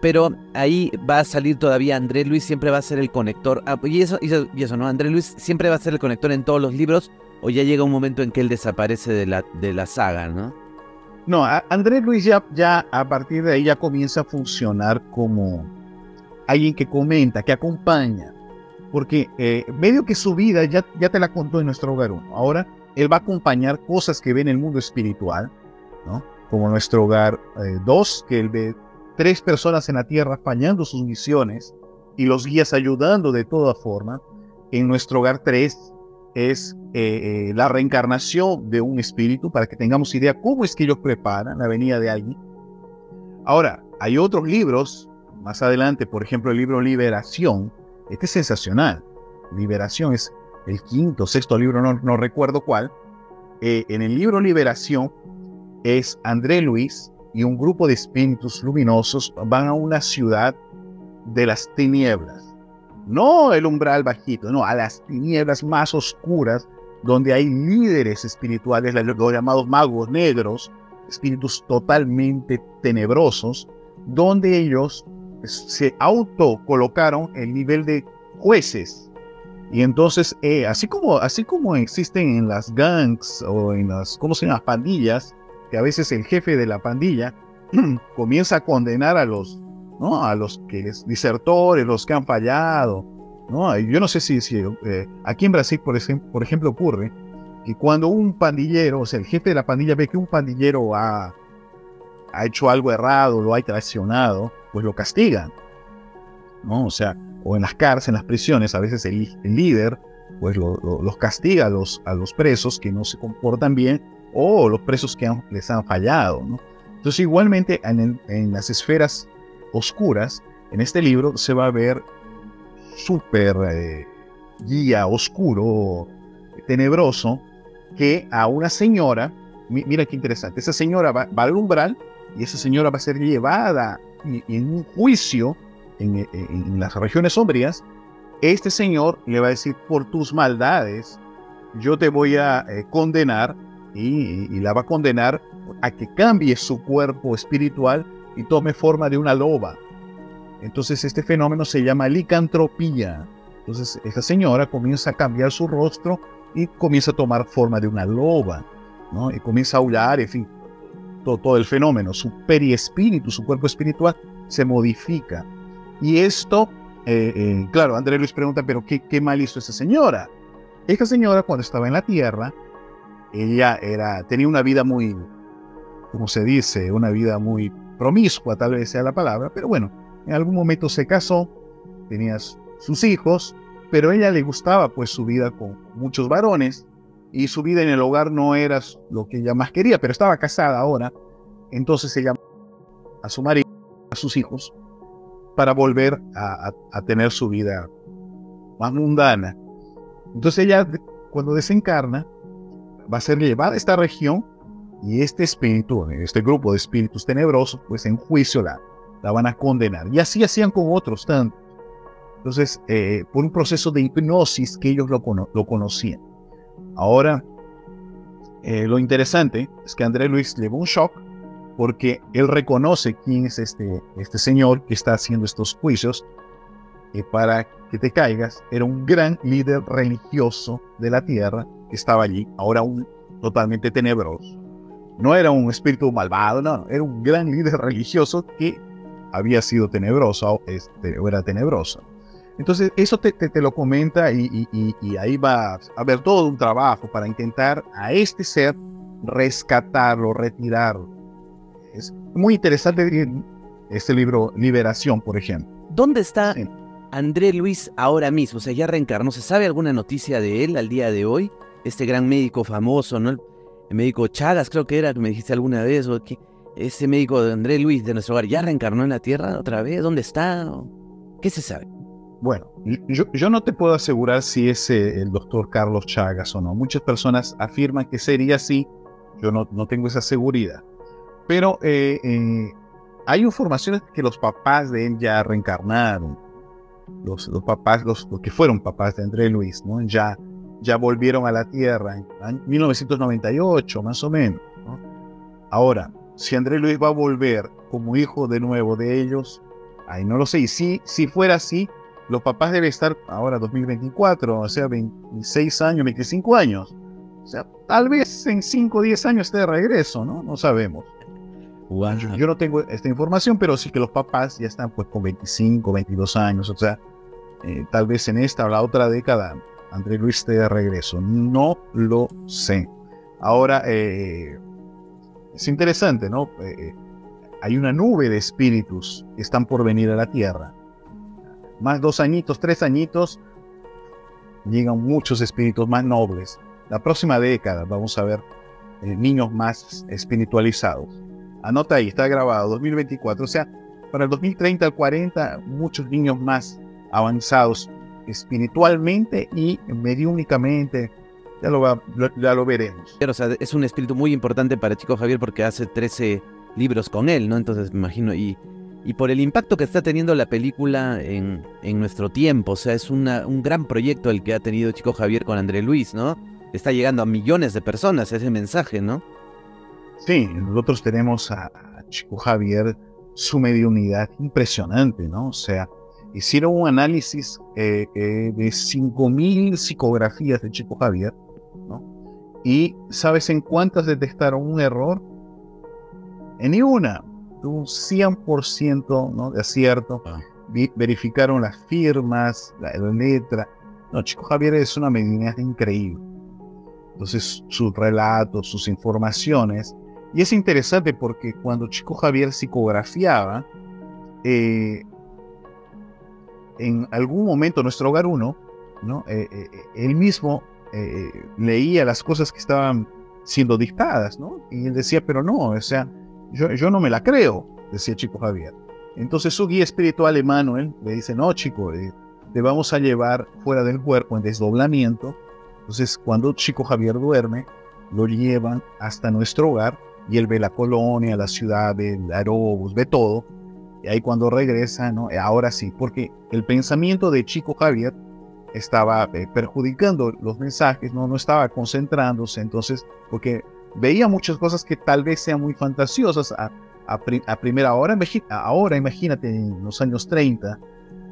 Pero ahí va a salir todavía André Luiz, siempre va a ser el conector. Ah, y, eso, y, eso, y eso, ¿no? André Luiz siempre va a ser el conector en todos los libros, o ya llega un momento en que él desaparece de la, de la saga, ¿no? No, a André Luiz ya, ya a partir de ahí ya comienza a funcionar como alguien que comenta, que acompaña. Porque eh, medio que su vida ya, ya te la contó en Nuestro Hogar uno. Ahora él va a acompañar cosas que ve en el mundo espiritual, ¿no? Como Nuestro Hogar dos, eh, que él ve tres personas en la tierra apañando sus misiones y los guías ayudando de toda forma. En Nuestro Hogar tres es eh, eh, la reencarnación de un espíritu, para que tengamos idea cómo es que ellos preparan la venida de alguien. Ahora, hay otros libros más adelante, por ejemplo el libro Liberación. Este es sensacional. Liberación es el quinto, sexto libro, no, no recuerdo cuál. Eh, en el libro Liberación es André Luiz y un grupo de espíritus luminosos van a una ciudad de las tinieblas. No el umbral bajito, no, a las tinieblas más oscuras, donde hay líderes espirituales, los llamados magos negros, espíritus totalmente tenebrosos, donde ellos se autocolocaron el nivel de jueces. Y entonces, eh, así, como, así como existen en las gangs o en las, ¿cómo se llama?, las pandillas, que a veces el jefe de la pandilla comienza a condenar a los, ¿no?, a los que les disertores, los que han fallado, ¿no? Yo no sé si, si eh, aquí en Brasil, por, ese, por ejemplo, ocurre que cuando un pandillero, o sea, el jefe de la pandilla ve que un pandillero ha, ha hecho algo errado, lo ha traicionado, pues lo castigan, ¿no? O sea, o en las cárceles, en las prisiones, a veces el, el líder pues lo, lo, los castiga a los, a los presos que no se comportan bien, o los presos que han, les han fallado, ¿no? Entonces, igualmente en, en las esferas oscuras, en este libro se va a ver súper eh, guía oscuro, tenebroso, que a una señora, mira qué interesante, esa señora va, va al umbral, y esa señora va a ser llevada en, en un juicio en, en, en las regiones sombrías. Este señor le va a decir: por tus maldades yo te voy a eh, condenar, y, y la va a condenar a que cambie su cuerpo espiritual y tome forma de una loba. Entonces este fenómeno se llama licantropía. Entonces esta señora comienza a cambiar su rostro y comienza a tomar forma de una loba, ¿no? Y comienza a aullar, en fin, todo, todo el fenómeno. Su periespíritu, su cuerpo espiritual se modifica. Y esto, eh, eh, claro, André Luiz pregunta, pero qué, ¿qué mal hizo esta señora? Esta señora, cuando estaba en la tierra, ella era, tenía una vida muy, como se dice, una vida muy promiscua, tal vez sea la palabra, pero bueno, en algún momento se casó, tenía sus hijos, pero a ella le gustaba pues su vida con muchos varones, y su vida en el hogar no era lo que ella más quería, pero estaba casada ahora. Entonces ella a su marido, a sus hijos, para volver a, a, a tener su vida más mundana. Entonces ella, cuando desencarna, va a ser llevada a esta región, y este espíritu, este grupo de espíritus tenebrosos, pues en juicio la, la van a condenar. Y así hacían con otros tantos. Entonces, eh, por un proceso de hipnosis que ellos lo, cono lo conocían. Ahora, eh, lo interesante es que André Luiz llevó un shock, porque él reconoce quién es este, este señor que está haciendo estos juicios. Eh, para que te caigas, era un gran líder religioso de la tierra que estaba allí, ahora un totalmente tenebroso. No era un espíritu malvado, no, era un gran líder religioso que había sido tenebroso, este, o era tenebroso. Entonces eso te, te, te lo comenta, y, y, y ahí va a haber todo un trabajo para intentar a este ser rescatarlo, retirarlo. Es muy interesante este libro Liberación, por ejemplo. ¿Dónde está André Luiz ahora mismo? O sea, ya reencarnó. ¿Se sabe alguna noticia de él al día de hoy? Este gran médico famoso, ¿no? El médico Chagas, creo que era, que me dijiste alguna vez, o que ese médico de André Luiz de Nuestro Hogar, ¿ya reencarnó en la tierra otra vez? ¿Dónde está? ¿Qué se sabe? Bueno, yo, yo no te puedo asegurar si es eh, el doctor Carlos Chagas o no. Muchas personas afirman que sería así. Yo no, no tengo esa seguridad. Pero eh, eh, hay informaciones que los papás de él ya reencarnaron. Los, los papás, los, los que fueron papás de André Luiz, ¿no? Ya, ya volvieron a la tierra en mil novecientos noventa y ocho, más o menos, ¿no? Ahora, si André Luiz va a volver como hijo de nuevo de ellos, ahí no lo sé. Y si, si fuera así, los papás deben estar ahora dos mil veinticuatro, o sea, veintiséis años, veinticinco años. O sea, tal vez en cinco o diez años esté de regreso, ¿no? No sabemos. Wow. Yo, yo no tengo esta información, pero sí que los papás ya están pues con veinticinco, veintidós años, o sea, eh, tal vez en esta o la otra década André Luiz, te de regreso. No lo sé. Ahora, eh, es interesante, ¿no? Eh, hay una nube de espíritus que están por venir a la Tierra. Más dos añitos, tres añitos, llegan muchos espíritus más nobles. La próxima década vamos a ver eh, niños más espiritualizados. Anota ahí, está grabado, dos mil veinticuatro. O sea, para el dos mil treinta al cuarenta, muchos niños más avanzados espiritualmente y mediúnicamente. Ya lo, va, lo, ya lo veremos. Pero, o sea, es un espíritu muy importante para Chico Xavier porque hace trece libros con él, ¿no? Entonces, me imagino, y, y por el impacto que está teniendo la película en, en nuestro tiempo. O sea, es una, un gran proyecto el que ha tenido Chico Xavier con André Luiz, ¿no? Está llegando a millones de personas ese mensaje, ¿no? Sí, nosotros tenemos a Chico Xavier, su mediunidad impresionante, ¿no? O sea, hicieron un análisis eh, eh, de cinco mil psicografías de Chico Xavier, ¿no? Y ¿sabes en cuántas detectaron un error? En ninguna. Tuvo un cien por ciento, ¿no?, de acierto. Ah. Verificaron las firmas, la, la letra. No, Chico Xavier es una mediunidad increíble. Entonces, sus relatos, sus informaciones. Y es interesante porque cuando Chico Xavier psicografiaba, eh, en algún momento, Nuestro Hogar uno, ¿no?, eh, eh, él mismo eh, leía las cosas que estaban siendo dictadas, ¿no? Y él decía, pero no, o sea, yo, yo no me la creo, decía Chico Xavier. Entonces su guía espiritual, Emmanuel, le dice, no, chico, eh, te vamos a llevar fuera del cuerpo en desdoblamiento. Entonces, cuando Chico Xavier duerme, lo llevan hasta Nuestro Hogar, y él ve la colonia, la ciudad, ve el Arobus, ve todo. Y ahí cuando regresa, ¿no?, ahora sí, porque el pensamiento de Chico Xavier estaba eh, perjudicando los mensajes, ¿no? No estaba concentrándose, entonces, porque veía muchas cosas que tal vez sean muy fantasiosas a, a, pri a primera hora. Ahora, imagínate, en los años treinta,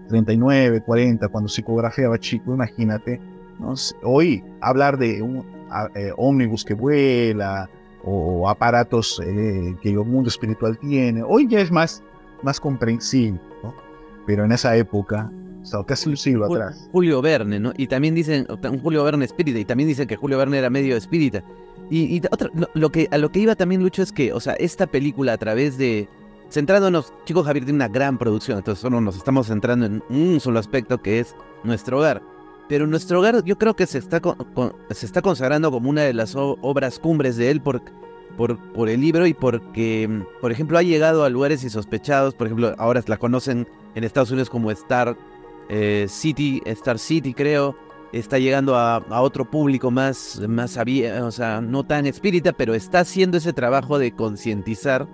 treinta y nueve, cuarenta, cuando psicografiaba Chico, imagínate, ¿no? Hoy hablar de un eh, ómnibus que vuela, o, o aparatos eh, que el mundo espiritual tiene, hoy ya es más más comprensible, ¿no? Pero en esa época, o sea, casi un siglo Julio, atrás. Julio Verne, ¿no? Y también dicen, Julio Verne espírita, y también dicen que Julio Verne era medio espírita. Y, y otra, lo, lo que, a lo que iba también, Lucho, es que, o sea, esta película a través de... Centrándonos, Chico Xavier tiene una gran producción, entonces solo nos estamos centrando en un solo aspecto que es Nuestro Hogar. Pero Nuestro Hogar yo creo que se está, con, con, se está consagrando como una de las obras cumbres de él por... Por, por el libro y porque, por ejemplo, ha llegado a lugares insospechados. Por ejemplo, ahora la conocen en Estados Unidos como Star eh, City, Star City, creo. Está llegando a, a otro público más, más o sea, no tan espírita, pero está haciendo ese trabajo de concientizar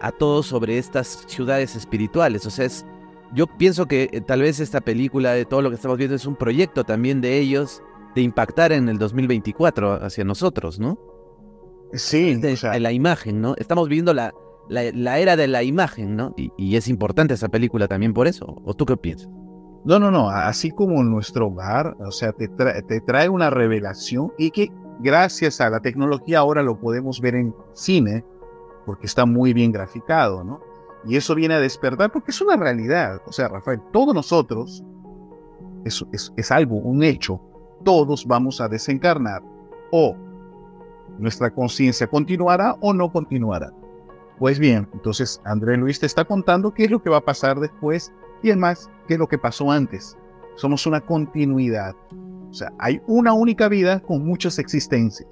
a todos sobre estas ciudades espirituales. O sea, es, yo pienso que eh, tal vez esta película, de todo lo que estamos viendo, es un proyecto también de ellos de impactar en el dos mil veinticuatro hacia nosotros, ¿no? Sí, de, o sea, la imagen, ¿no? Estamos viviendo la, la, la era de la imagen, ¿no? Y, y es importante esa película también por eso. ¿O tú qué piensas? No, no, no. Así como Nuestro Hogar, o sea, te trae, te trae una revelación, y que gracias a la tecnología ahora lo podemos ver en cine porque está muy bien graficado, ¿no? Y eso viene a despertar porque es una realidad. O sea, Rafael, todos nosotros, es, es, es algo, un hecho, todos vamos a desencarnar o... nuestra conciencia continuará o no continuará. Pues bien, entonces André Luiz te está contando qué es lo que va a pasar después y además qué es lo que pasó antes. Somos una continuidad. O sea, hay una única vida con muchas existencias.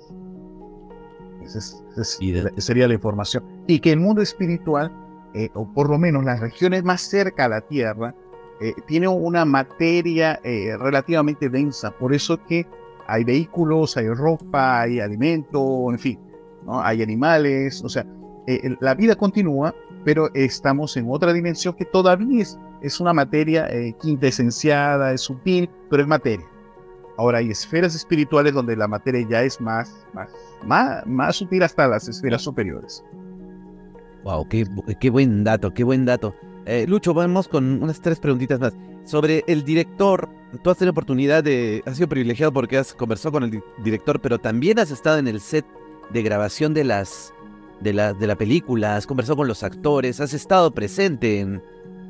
Esa es, es, sería la información. Y que el mundo espiritual, eh, o por lo menos las regiones más cerca a la Tierra, eh, tiene una materia eh, relativamente densa. Por eso que hay vehículos, hay ropa, hay alimento, en fin, ¿no? Hay animales, o sea, eh, la vida continúa, pero estamos en otra dimensión que todavía es, es una materia eh, quintesenciada, es sutil, pero es materia. Ahora hay esferas espirituales donde la materia ya es más, más, más, más sutil hasta las esferas superiores. Wow, qué, qué buen dato, qué buen dato. Eh, Lucho, vamos con unas tres preguntitas más. Sobre el director, tú has tenido oportunidad de... Has sido privilegiado porque has conversado con el di director, pero también has estado en el set de grabación de, las, de, la, de la película, has conversado con los actores, has estado presente en,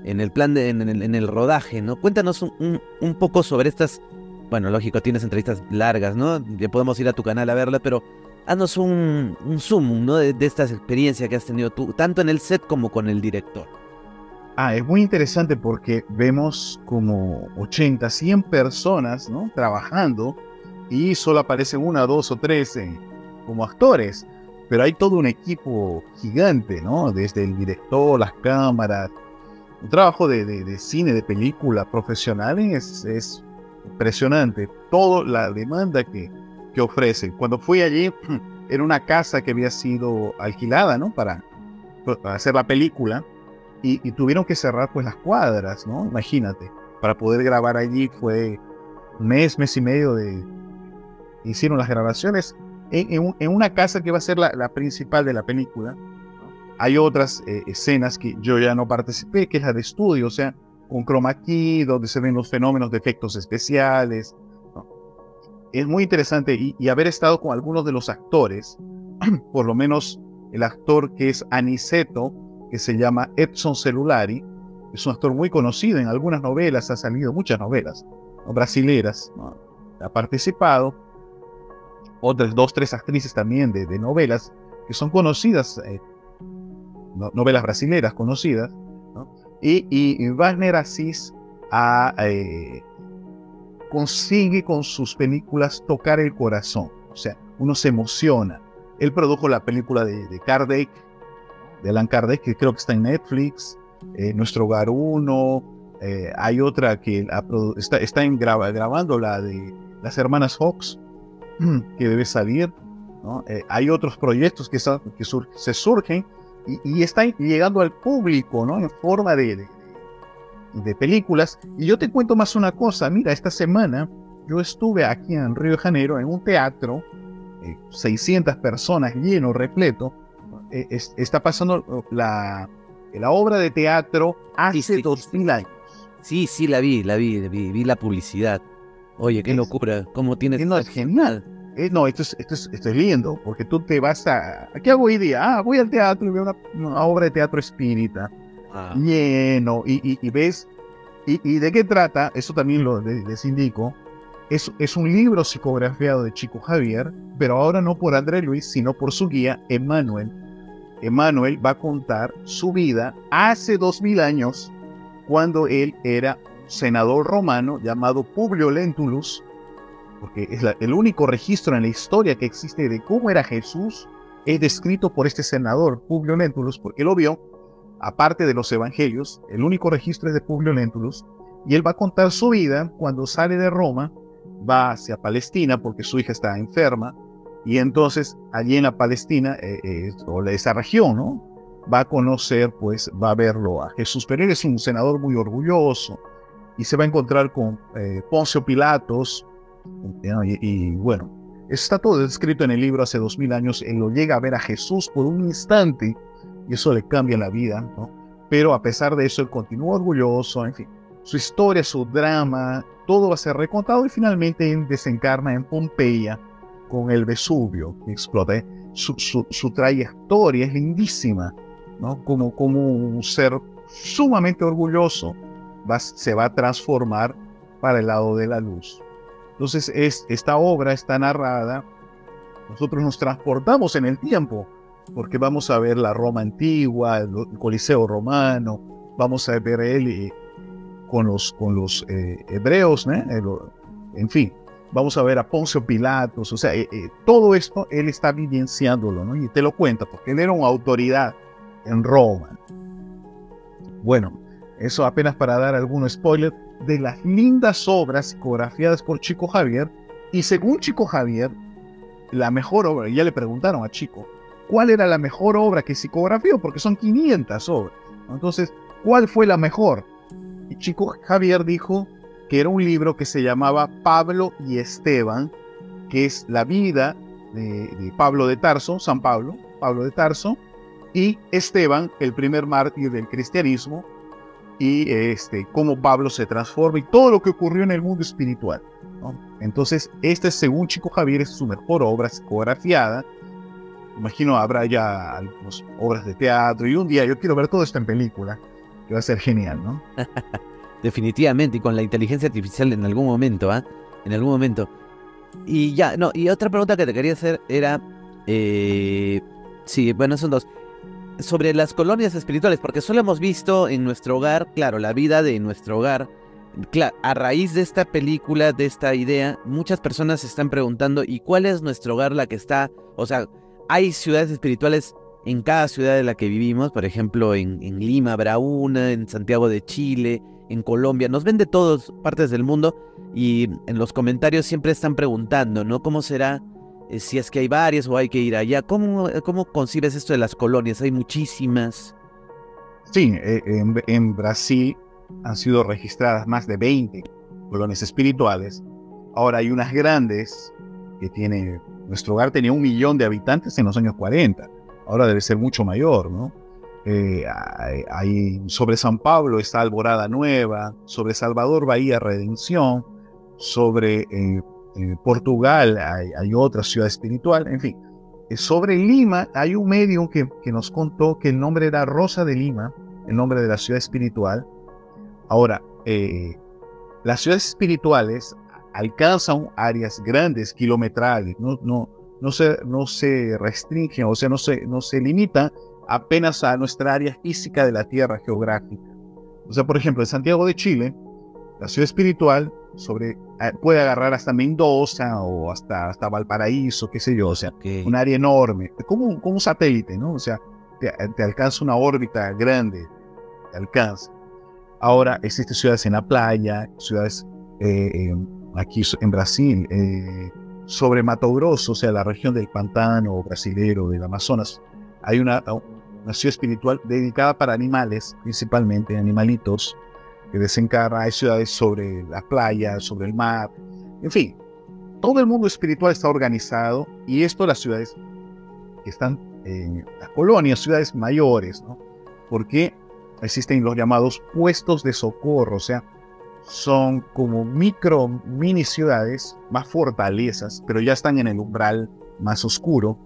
en el plan, de, en, en, el, en el rodaje, ¿no? Cuéntanos un, un, un poco sobre estas Bueno, lógico, tienes entrevistas largas, ¿no? Ya podemos ir a tu canal a verla, pero haznos un, un zoom, ¿no? De, de esta experiencia que has tenido tú, tanto en el set como con el director. Ah, es muy interesante porque vemos como ochenta, cien personas, ¿no? Trabajando y solo aparecen una, dos o tres en, como actores. Pero hay todo un equipo gigante, ¿no? Desde el director, las cámaras. Un trabajo de, de, de cine, de película profesional es, es impresionante. Toda la demanda que, que ofrecen. Cuando fui allí, era una casa que había sido alquilada, ¿no? Para, para hacer la película. Y, y tuvieron que cerrar pues las cuadras, ¿no? Imagínate. Para poder grabar allí fue un mes, mes y medio de... Hicieron las grabaciones en, en, en una casa que va a ser la, la principal de la película. Hay otras eh, escenas que yo ya no participé, que es la de estudio, o sea, con chroma key, donde se ven los fenómenos de efectos especiales, ¿no? Es muy interesante y, y haber estado con algunos de los actores, por lo menos el actor que es Aniceto, que se llama Edson Celulari, es un actor muy conocido en algunas novelas, ha salido muchas novelas, ¿no? Brasileras, ¿no? Ha participado, otras dos, tres actrices también de, de novelas que son conocidas, eh, novelas brasileras conocidas, ¿no? y, y, y Wagner Assis a, eh, consigue con sus películas tocar el corazón, o sea, uno se emociona. Él produjo la película de, de Kardec, de Allan Kardec, que creo que está en Netflix, eh, Nuestro Hogar uno, eh, hay otra que la está, está en grava, grabando la de Las Hermanas Fox, que debe salir, ¿no? Eh, hay otros proyectos que, son, que sur, se surgen y, y están llegando al público, ¿no? En forma de, de, de películas. Y yo te cuento más una cosa, mira, esta semana yo estuve aquí en Río de Janeiro en un teatro, eh, seiscientas personas, lleno, repleto, eh, es, está pasando la, la obra de teatro hace sí, sí, dos mil años. Sí, sí, la vi, la vi, vi, vi la publicidad. Oye, qué es, locura, cómo tienes... No, es genial. Eh, no, esto es, esto, es, esto es lindo, porque tú te vas a... ¿Qué hago hoy día? Ah, voy al teatro y veo una, una obra de teatro espírita. Ah. Lleno, y, y, y ves... Y, y ¿de qué trata? Eso también lo de, les indico. Es, es un libro psicografiado de Chico Xavier, pero ahora no por André Luiz, sino por su guía, Emmanuel. Emmanuel va a contar su vida hace dos mil años, cuando él era... senador romano llamado Publio Lentulus, porque es la, el único registro en la historia que existe de cómo era Jesús, es descrito por este senador Publio Lentulus, porque lo vio, aparte de los evangelios, el único registro es de Publio Lentulus, y él va a contar su vida cuando sale de Roma, va hacia Palestina porque su hija está enferma, y entonces allí en la Palestina, eh, eh, o esa región, ¿no? Va a conocer, pues va a verlo a Jesús, pero él es un senador muy orgulloso, y se va a encontrar con eh, Poncio Pilatos, y, y bueno, está todo descrito en el libro hace dos mil años, él lo llega a ver a Jesús por un instante, y eso le cambia la vida, ¿no? Pero a pesar de eso, él continúa orgulloso, en fin, su historia, su drama, todo va a ser recontado, y finalmente él desencarna en Pompeya, con el Vesubio, que explota, ¿eh? su, su, su trayectoria es lindísima, ¿no? Como, como un ser sumamente orgulloso, Va, se va a transformar para el lado de la luz. Entonces es, esta obra está narrada, nosotros nos transportamos en el tiempo, porque vamos a ver la Roma antigua, el, el Coliseo romano, vamos a ver él eh, con los, con los eh, hebreos, ¿no? el, en fin, vamos a ver a Poncio Pilatos, o sea, eh, eh, todo esto él está vivenciándolo, ¿no? Y te lo cuenta, porque él era una autoridad en Roma. Bueno, eso apenas para dar algún spoiler de las lindas obras coreografiadas por Chico Xavier. Y según Chico Xavier, la mejor obra, ya le preguntaron a Chico, ¿cuál era la mejor obra que psicografió? Porque son quinientas obras. Entonces, ¿cuál fue la mejor? Y Chico Xavier dijo que era un libro que se llamaba Pablo y Esteban, que es la vida de, de Pablo de Tarso, San Pablo, Pablo de Tarso, y Esteban, el primer mártir del cristianismo, y este, cómo Pablo se transforma y todo lo que ocurrió en el mundo espiritual, ¿no? Entonces, esta, según Chico Xavier, es su mejor obra psicografiada. Imagino habrá ya algunas obras de teatro y un día yo quiero ver todo esto en película, que va a ser genial, ¿no? Definitivamente, y con la inteligencia artificial en algún momento, ¿ah? ¿eh? en algún momento. Y ya, no, y otra pregunta que te quería hacer era, eh, sí, bueno, son dos, sobre las colonias espirituales, porque solo hemos visto en Nuestro Hogar, claro, la vida de Nuestro Hogar. Claro, a raíz de esta película, de esta idea, muchas personas se están preguntando, ¿y cuál es Nuestro Hogar la que está? O sea, hay ciudades espirituales en cada ciudad de la que vivimos, por ejemplo, en, en Lima habrá una, en Santiago de Chile, en Colombia, nos ven de todas partes del mundo y en los comentarios siempre están preguntando, ¿no? ¿Cómo será? Eh, si es que hay varias o hay que ir allá. ¿Cómo, cómo concibes esto de las colonias? Hay muchísimas. Sí, en, en Brasil han sido registradas más de veinte colonias espirituales. Ahora hay unas grandes que tiene... Nuestro Hogar tenía un millón de habitantes en los años cuarenta. Ahora debe ser mucho mayor, ¿no? Eh, hay, hay, sobre San Pablo está Alborada Nueva, sobre Salvador Bahía Redención, sobre eh, eh, Portugal hay, hay otra ciudad espiritual, en fin. Eh, sobre Lima hay un medium que, que nos contó que el nombre era Rosa de Lima, el nombre de la ciudad espiritual. Ahora, eh, las ciudades espirituales alcanzan áreas grandes, kilometrales, no, no, no, se, no se restringen, o sea, no se, no se limitan apenas a nuestra área física de la tierra geográfica. O sea, por ejemplo, en Santiago de Chile, la ciudad espiritual sobre, puede agarrar hasta Mendoza o hasta, hasta Valparaíso, qué sé yo, o sea, okay. Un área enorme, como un, como un satélite, ¿no? O sea, te, te alcanza una órbita grande, te alcanza. Ahora existen ciudades en la playa, ciudades eh, eh, aquí en Brasil, eh, sobre Mato Grosso, o sea, la región del pantano brasilero, del Amazonas. Hay una, una ciudad espiritual dedicada para animales, principalmente animalitos, que desencarna. Hay ciudades sobre la playa, sobre el mar, en fin. Todo el mundo espiritual está organizado y esto las ciudades que están en las colonias, ciudades mayores, ¿no? Porque existen los llamados puestos de socorro, o sea, son como micro, mini ciudades, más fortalezas, pero ya están en el umbral más oscuro.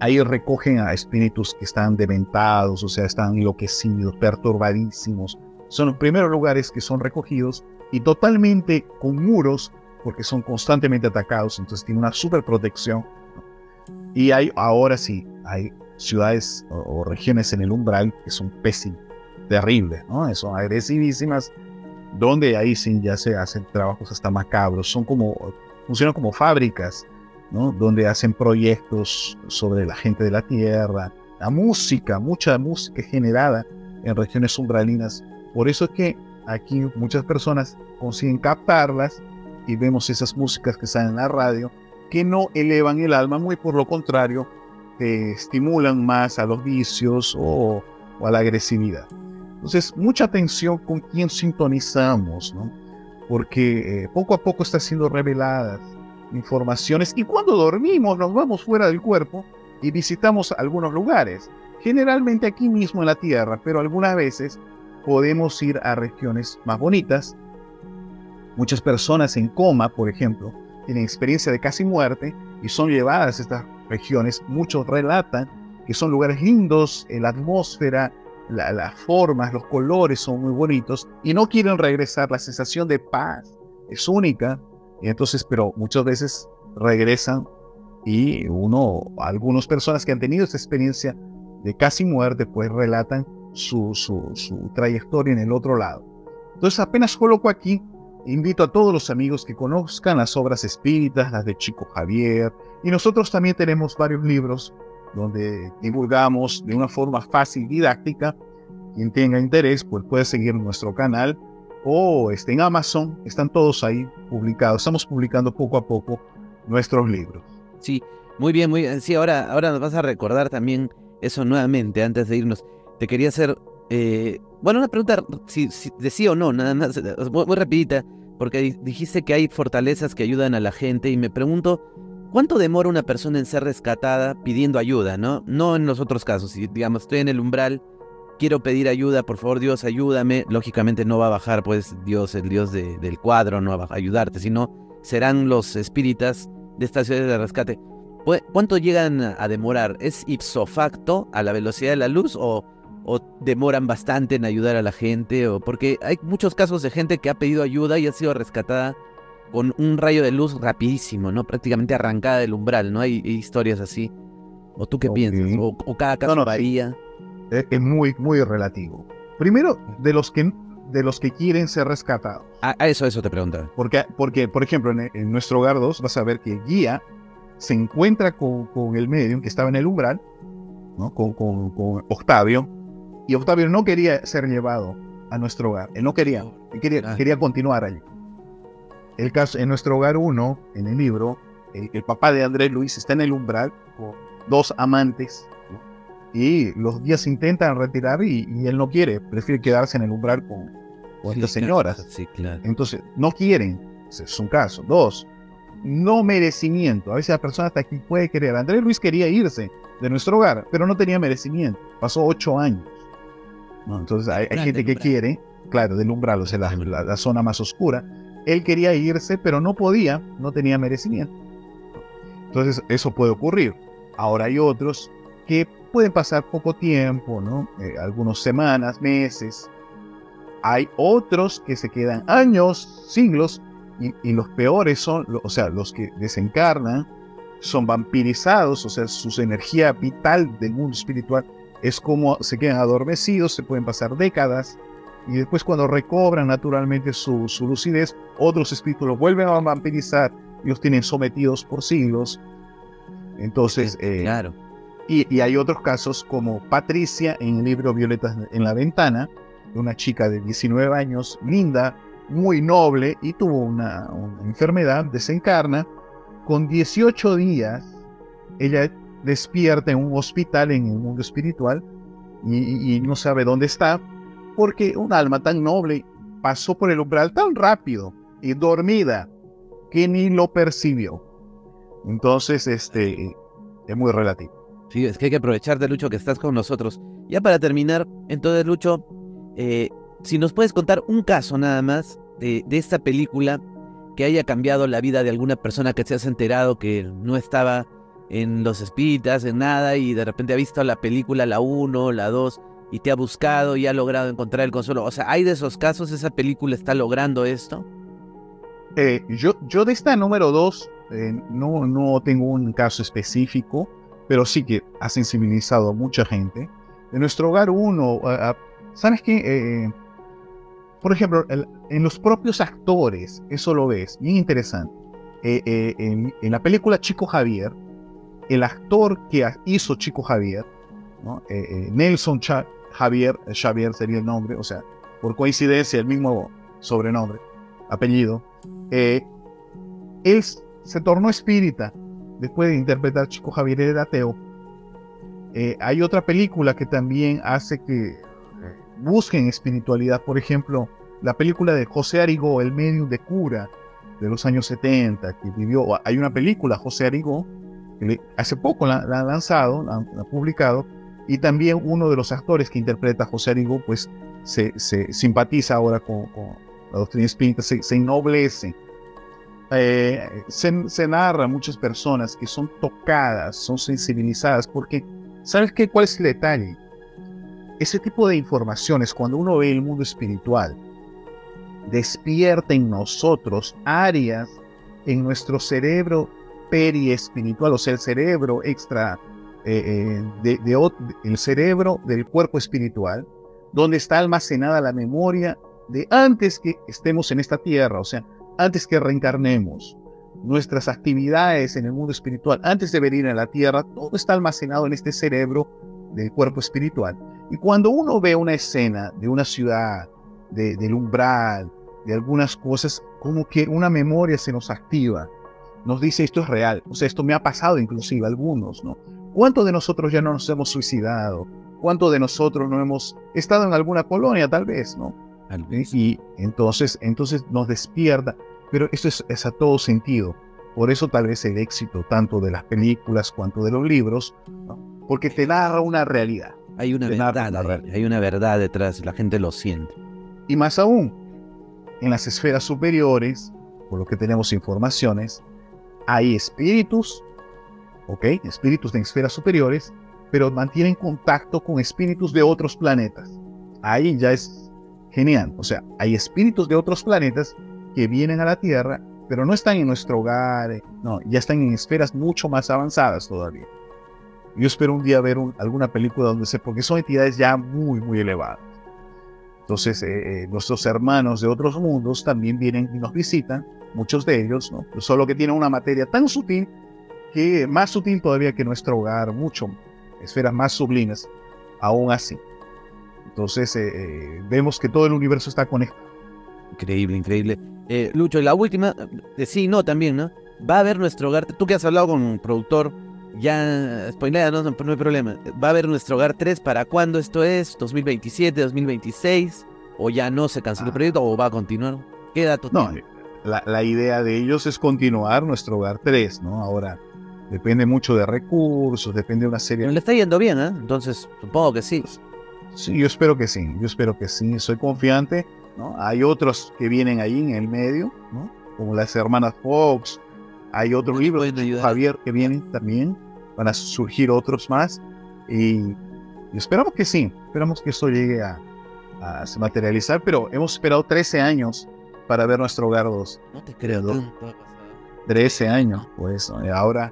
Ahí recogen a espíritus que están dementados, o sea, están enloquecidos, perturbadísimos. Son los primeros lugares que son recogidos y totalmente con muros, porque son constantemente atacados, entonces tienen una super protección. Y hay, ahora sí, hay ciudades o, o regiones en el umbral que son pésimas, terribles, ¿no? Son agresivísimas, donde ahí sí ya se hacen trabajos hasta macabros, son como, funcionan como fábricas, ¿no? Donde hacen proyectos sobre la gente de la tierra, la música, mucha música generada en regiones umbralinas. Por eso es que aquí muchas personas consiguen captarlas y vemos esas músicas que salen en la radio, que no elevan el alma, muy por lo contrario, te estimulan más a los vicios o, o a la agresividad. Entonces, mucha atención con quién sintonizamos, ¿no? Porque eh, poco a poco están siendo reveladas informaciones y cuando dormimos nos vamos fuera del cuerpo y visitamos algunos lugares, generalmente aquí mismo en la tierra, pero algunas veces podemos ir a regiones más bonitas. Muchas personas en coma, por ejemplo, tienen experiencia de casi muerte y son llevadas a estas regiones. Muchos relatan que son lugares lindos, la atmósfera, la, las formas, los colores son muy bonitos y no quieren regresar. La sensación de paz es única. Y entonces, pero muchas veces regresan y uno, algunas personas que han tenido esta experiencia de casi muerte, pues relatan su, su, su trayectoria en el otro lado. Entonces apenas coloco aquí, invito a todos los amigos que conozcan las obras espíritas, las de Chico Xavier, y nosotros también tenemos varios libros donde divulgamos de una forma fácil, didáctica. Quien tenga interés, pues puede seguir nuestro canal. O oh, está en Amazon, están todos ahí publicados. Estamos publicando poco a poco nuestros libros. Sí, muy bien, muy bien. Sí, ahora, ahora nos vas a recordar también eso nuevamente antes de irnos. Te quería hacer, eh, bueno, una pregunta si, si, de sí o no, nada más, muy, muy rapidita, porque dijiste que hay fortalezas que ayudan a la gente y me pregunto, ¿cuánto demora una persona en ser rescatada pidiendo ayuda, no? No en los otros casos, si digamos estoy en el umbral, quiero pedir ayuda, por favor Dios ayúdame, lógicamente no va a bajar pues Dios, el Dios de, del cuadro no va a ayudarte, sino serán los espíritus de estas ciudades de rescate. ¿Cuánto llegan a demorar? ¿Es ipso facto a la velocidad de la luz o, o demoran bastante en ayudar a la gente? O porque hay muchos casos de gente que ha pedido ayuda y ha sido rescatada con un rayo de luz rapidísimo, ¿no? Prácticamente arrancada del umbral, ¿no? Hay, hay historias así. ¿O tú qué okay. piensas? O, o cada caso no, no, varía. Es muy, muy relativo. Primero, de los que, de los que quieren ser rescatados. A, a eso, eso te preguntaba. Porque, porque, por ejemplo, en, en Nuestro Hogar dos vas a ver que Guía se encuentra con, con el medium que estaba en el umbral, ¿no? Con, con, con Octavio. Y Octavio no quería ser llevado a Nuestro Hogar. Él no quería. Él quería, ah. quería continuar allí. El caso, en Nuestro Hogar uno, en el libro, el, el papá de André Luiz está en el umbral con dos amantes, ¿no? Y los días intentan retirar y, y él no quiere. Prefiere quedarse en el umbral con, con sí, estas señoras. Claro, sí, claro. Entonces, no quieren. Ese es un caso. Dos, no merecimiento. A veces la persona hasta aquí puede querer. André Luiz quería irse de Nuestro Hogar, pero no tenía merecimiento. Pasó ocho años. No, entonces hay, hay gente que quiere, claro, del umbral, o sea, la, la, la zona más oscura. Él quería irse, pero no podía, no tenía merecimiento. Entonces, eso puede ocurrir. Ahora hay otros que pueden pasar poco tiempo, ¿no? Eh, algunas semanas, meses. Hay otros que se quedan años, siglos, y, y los peores son, o sea, los que desencarnan, son vampirizados, o sea, su energía vital del mundo espiritual es como se quedan adormecidos, se pueden pasar décadas, y después cuando recobran naturalmente su, su lucidez, otros espíritus los vuelven a vampirizar y los tienen sometidos por siglos. Entonces, eh, claro. Y, y hay otros casos como Patricia en el libro Violetas en la Ventana, una chica de diecinueve años, linda, muy noble, y tuvo una, una enfermedad, desencarna, con dieciocho días, ella despierta en un hospital en el mundo espiritual y, y no sabe dónde está, porque un alma tan noble pasó por el umbral tan rápido y dormida que ni lo percibió. Entonces, este es muy relativo. Sí, es que hay que aprovecharte, Lucho, que estás con nosotros. Ya para terminar, entonces, Lucho, eh, si nos puedes contar un caso nada más de, de esta película que haya cambiado la vida de alguna persona que se has enterado que no estaba en los espíritas, en nada, y de repente ha visto la película, la uno, la dos, y te ha buscado y ha logrado encontrar el consuelo. O sea, ¿hay de esos casos? ¿Esa película está logrando esto? Eh, yo, yo de esta número dos eh, no, no tengo un caso específico, pero sí que ha sensibilizado a mucha gente. En Nuestro Hogar uno, ¿sabes qué? Eh, por ejemplo, el, en los propios actores, eso lo ves, bien interesante. Eh, eh, en, en la película Chico Xavier, el actor que hizo Chico Xavier, ¿no? eh, eh, Nelson Cha Xavier, Xavier sería el nombre, o sea, por coincidencia el mismo sobrenombre, apellido, eh, él se tornó espírita después de interpretar Chico Xavier, era ateo. Eh, hay otra película que también hace que busquen espiritualidad, por ejemplo, la película de José Arigó, el medium de cura de los años setenta, que vivió, hay una película, José Arigó, hace poco la, la han lanzado, la han, la han publicado, y también uno de los actores que interpreta a José Arigó pues se, se simpatiza ahora con, con la doctrina espírita, se, se ennoblece. Eh, se, se narra muchas personas que son tocadas, son sensibilizadas, porque ¿sabes qué? ¿Cuál es el detalle? Ese tipo de informaciones, cuando uno ve el mundo espiritual, despierta en nosotros áreas en nuestro cerebro periespiritual, o sea, el cerebro extra, eh, de, de, de, el cerebro del cuerpo espiritual, donde está almacenada la memoria de antes que estemos en esta tierra, o sea, antes que reencarnemos, nuestras actividades en el mundo espiritual, antes de venir a la tierra, todo está almacenado en este cerebro del cuerpo espiritual. Y cuando uno ve una escena de una ciudad, de, del umbral, de algunas cosas, como que una memoria se nos activa, nos dice esto es real, o sea, esto me ha pasado inclusive a algunos, ¿no? ¿Cuántos de nosotros ya no nos hemos suicidado? ¿Cuántos de nosotros no hemos estado en alguna colonia, tal vez, ¿no? Tal vez. Y entonces, entonces nos despierta, pero esto es, es a todo sentido. Por eso tal vez el éxito tanto de las películas cuanto de los libros, ¿no? Porque te narra una realidad. Hay una verdad, una realidad. Hay una verdad detrás, la gente lo siente. Y más aún, en las esferas superiores, por lo que tenemos informaciones, hay espíritus, ¿ok? Espíritus de esferas superiores, pero mantienen contacto con espíritus de otros planetas. Ahí ya es genial. O sea, hay espíritus de otros planetas que vienen a la Tierra pero no están en nuestro hogar, no, ya están en esferas mucho más avanzadas todavía. Yo espero un día ver un, alguna película donde se... porque son entidades ya muy, muy elevadas. Entonces, eh, nuestros hermanos de otros mundos también vienen y nos visitan, muchos de ellos, ¿no? Solo que tienen una materia tan sutil, que más sutil todavía que nuestro hogar, mucho, esferas más sublimes, aún así. Entonces, eh, vemos que todo el universo está conectado. Increíble, increíble. Eh, Lucho, y la última, de sí y no también, ¿no? Va a haber Nuestro Hogar, tú que has hablado con un productor, ya, spoiler, no, no, no hay problema. ¿Va a haber Nuestro Hogar tres? ¿Para cuándo esto es? ¿dos mil veintisiete, dos mil veintiséis? ¿O ya no se canceló ah. el proyecto o va a continuar? ¿Qué dato no, tiene? La, la idea de ellos es continuar Nuestro Hogar tres, ¿no? Ahora, depende mucho de recursos, depende de una serie... Pero le está yendo bien, ¿eh? Entonces, supongo que sí. Sí, yo espero que sí, yo espero que sí, soy confiante, ¿no? Hay otros que vienen ahí en el medio, ¿no? Como Las Hermanas Fox, hay otro libro, Javier, que vienen también, van a surgir otros más, y, y esperamos que sí, esperamos que esto llegue a, a se materializar, pero hemos esperado trece años para ver Nuestro Hogar dos. No te creo, ¿no? trece años, pues, ¿no? Ahora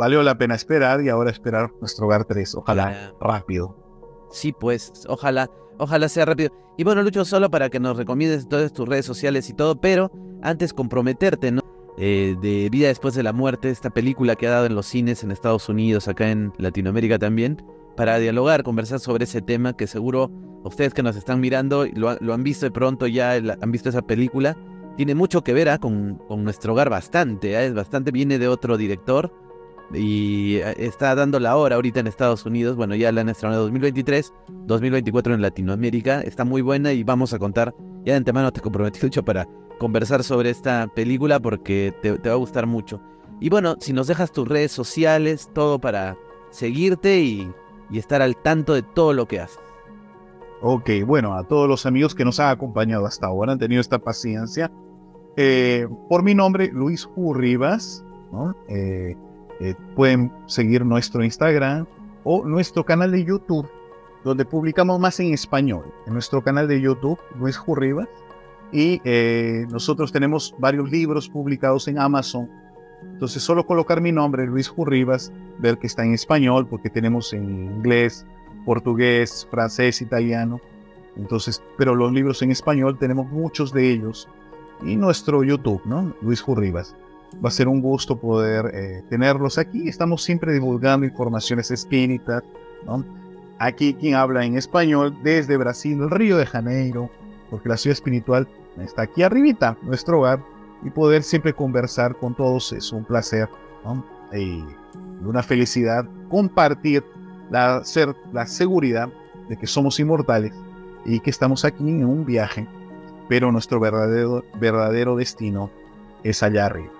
valió la pena esperar, y ahora esperar Nuestro Hogar tres, ojalá, yeah. rápido. Sí, pues, ojalá, ojalá sea rápido. Y bueno, Lucho, solo para que nos recomiendes todas tus redes sociales y todo, pero antes comprometerte, ¿no? Eh, de Vida después de la muerte, esta película que ha dado en los cines en Estados Unidos, acá en Latinoamérica también, para dialogar, conversar sobre ese tema que seguro ustedes que nos están mirando lo, lo han visto de pronto ya, el, han visto esa película. Tiene mucho que ver ¿eh? con, con Nuestro Hogar, bastante, ¿eh? es bastante, viene de otro director y está dando la hora ahorita en Estados Unidos. Bueno, ya la han estrenado dos mil veintitrés, dos mil veinticuatro en Latinoamérica. Está muy buena y vamos a contar. Ya de antemano te comprometí, Lucho, para conversar sobre esta película porque te, te va a gustar mucho. Y bueno, si nos dejas tus redes sociales, todo para seguirte y, y estar al tanto de todo lo que haces. Ok, bueno, a todos los amigos que nos han acompañado hasta ahora, han tenido esta paciencia. Eh, por mi nombre, Luis Hu Rivas, ¿no? Eh, Eh, pueden seguir nuestro Instagram o nuestro canal de YouTube, donde publicamos más en español. En nuestro canal de YouTube, Luis Hu Rivas, y eh, nosotros tenemos varios libros publicados en Amazon. Entonces, solo colocar mi nombre, Luis Hu Rivas, ver que está en español, porque tenemos en inglés, portugués, francés, italiano. Entonces, pero los libros en español tenemos muchos de ellos. Y nuestro YouTube, ¿no? Luis Hu Rivas. Va a ser un gusto poder eh, tenerlos aquí. Estamos siempre divulgando informaciones espíritas, ¿no? Aquí quien habla en español desde Brasil, el Río de Janeiro, porque la ciudad espiritual está aquí arribita, Nuestro Hogar, y poder siempre conversar con todos es un placer, ¿no? Y una felicidad compartir la, ser, la seguridad de que somos inmortales y que estamos aquí en un viaje, pero nuestro verdadero, verdadero destino es allá arriba.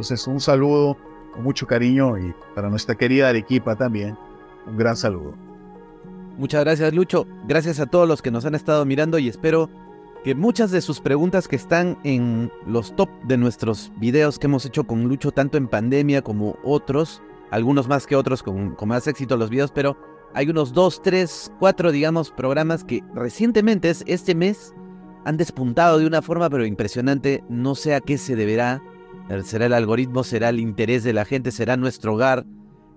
Entonces, un saludo con mucho cariño y para nuestra querida Arequipa también, un gran saludo. Muchas gracias, Lucho. Gracias a todos los que nos han estado mirando y espero que muchas de sus preguntas que están en los top de nuestros videos que hemos hecho con Lucho, tanto en pandemia como otros, algunos más que otros con, con más éxito los videos, pero hay unos dos, tres, cuatro, digamos, programas que recientemente, este mes, han despuntado de una forma pero impresionante. No sé a qué se deberá. Será el algoritmo, será el interés de la gente, será Nuestro Hogar.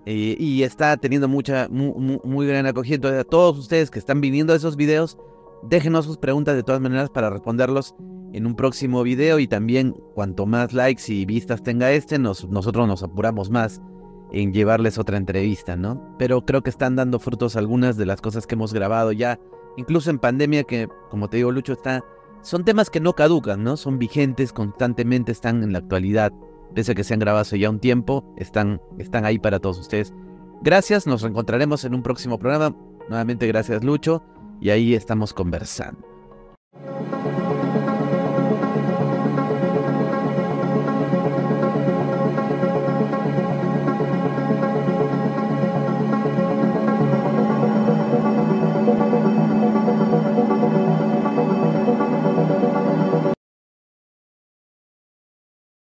Eh, y está teniendo mucha, muy, muy, muy gran acogida. A todos ustedes que están viniendo a esos videos, déjenos sus preguntas de todas maneras para responderlos en un próximo video. Y también, cuanto más likes y vistas tenga este, nos, nosotros nos apuramos más en llevarles otra entrevista, ¿no? Pero creo que están dando frutos algunas de las cosas que hemos grabado ya, incluso en pandemia, que, como te digo, Lucho, está... Son temas que no caducan, ¿no? Son vigentes constantemente, están en la actualidad. Pese a que se han grabado hace ya un tiempo, están, están ahí para todos ustedes. Gracias, nos reencontraremos en un próximo programa. Nuevamente, gracias, Lucho. Y ahí estamos conversando.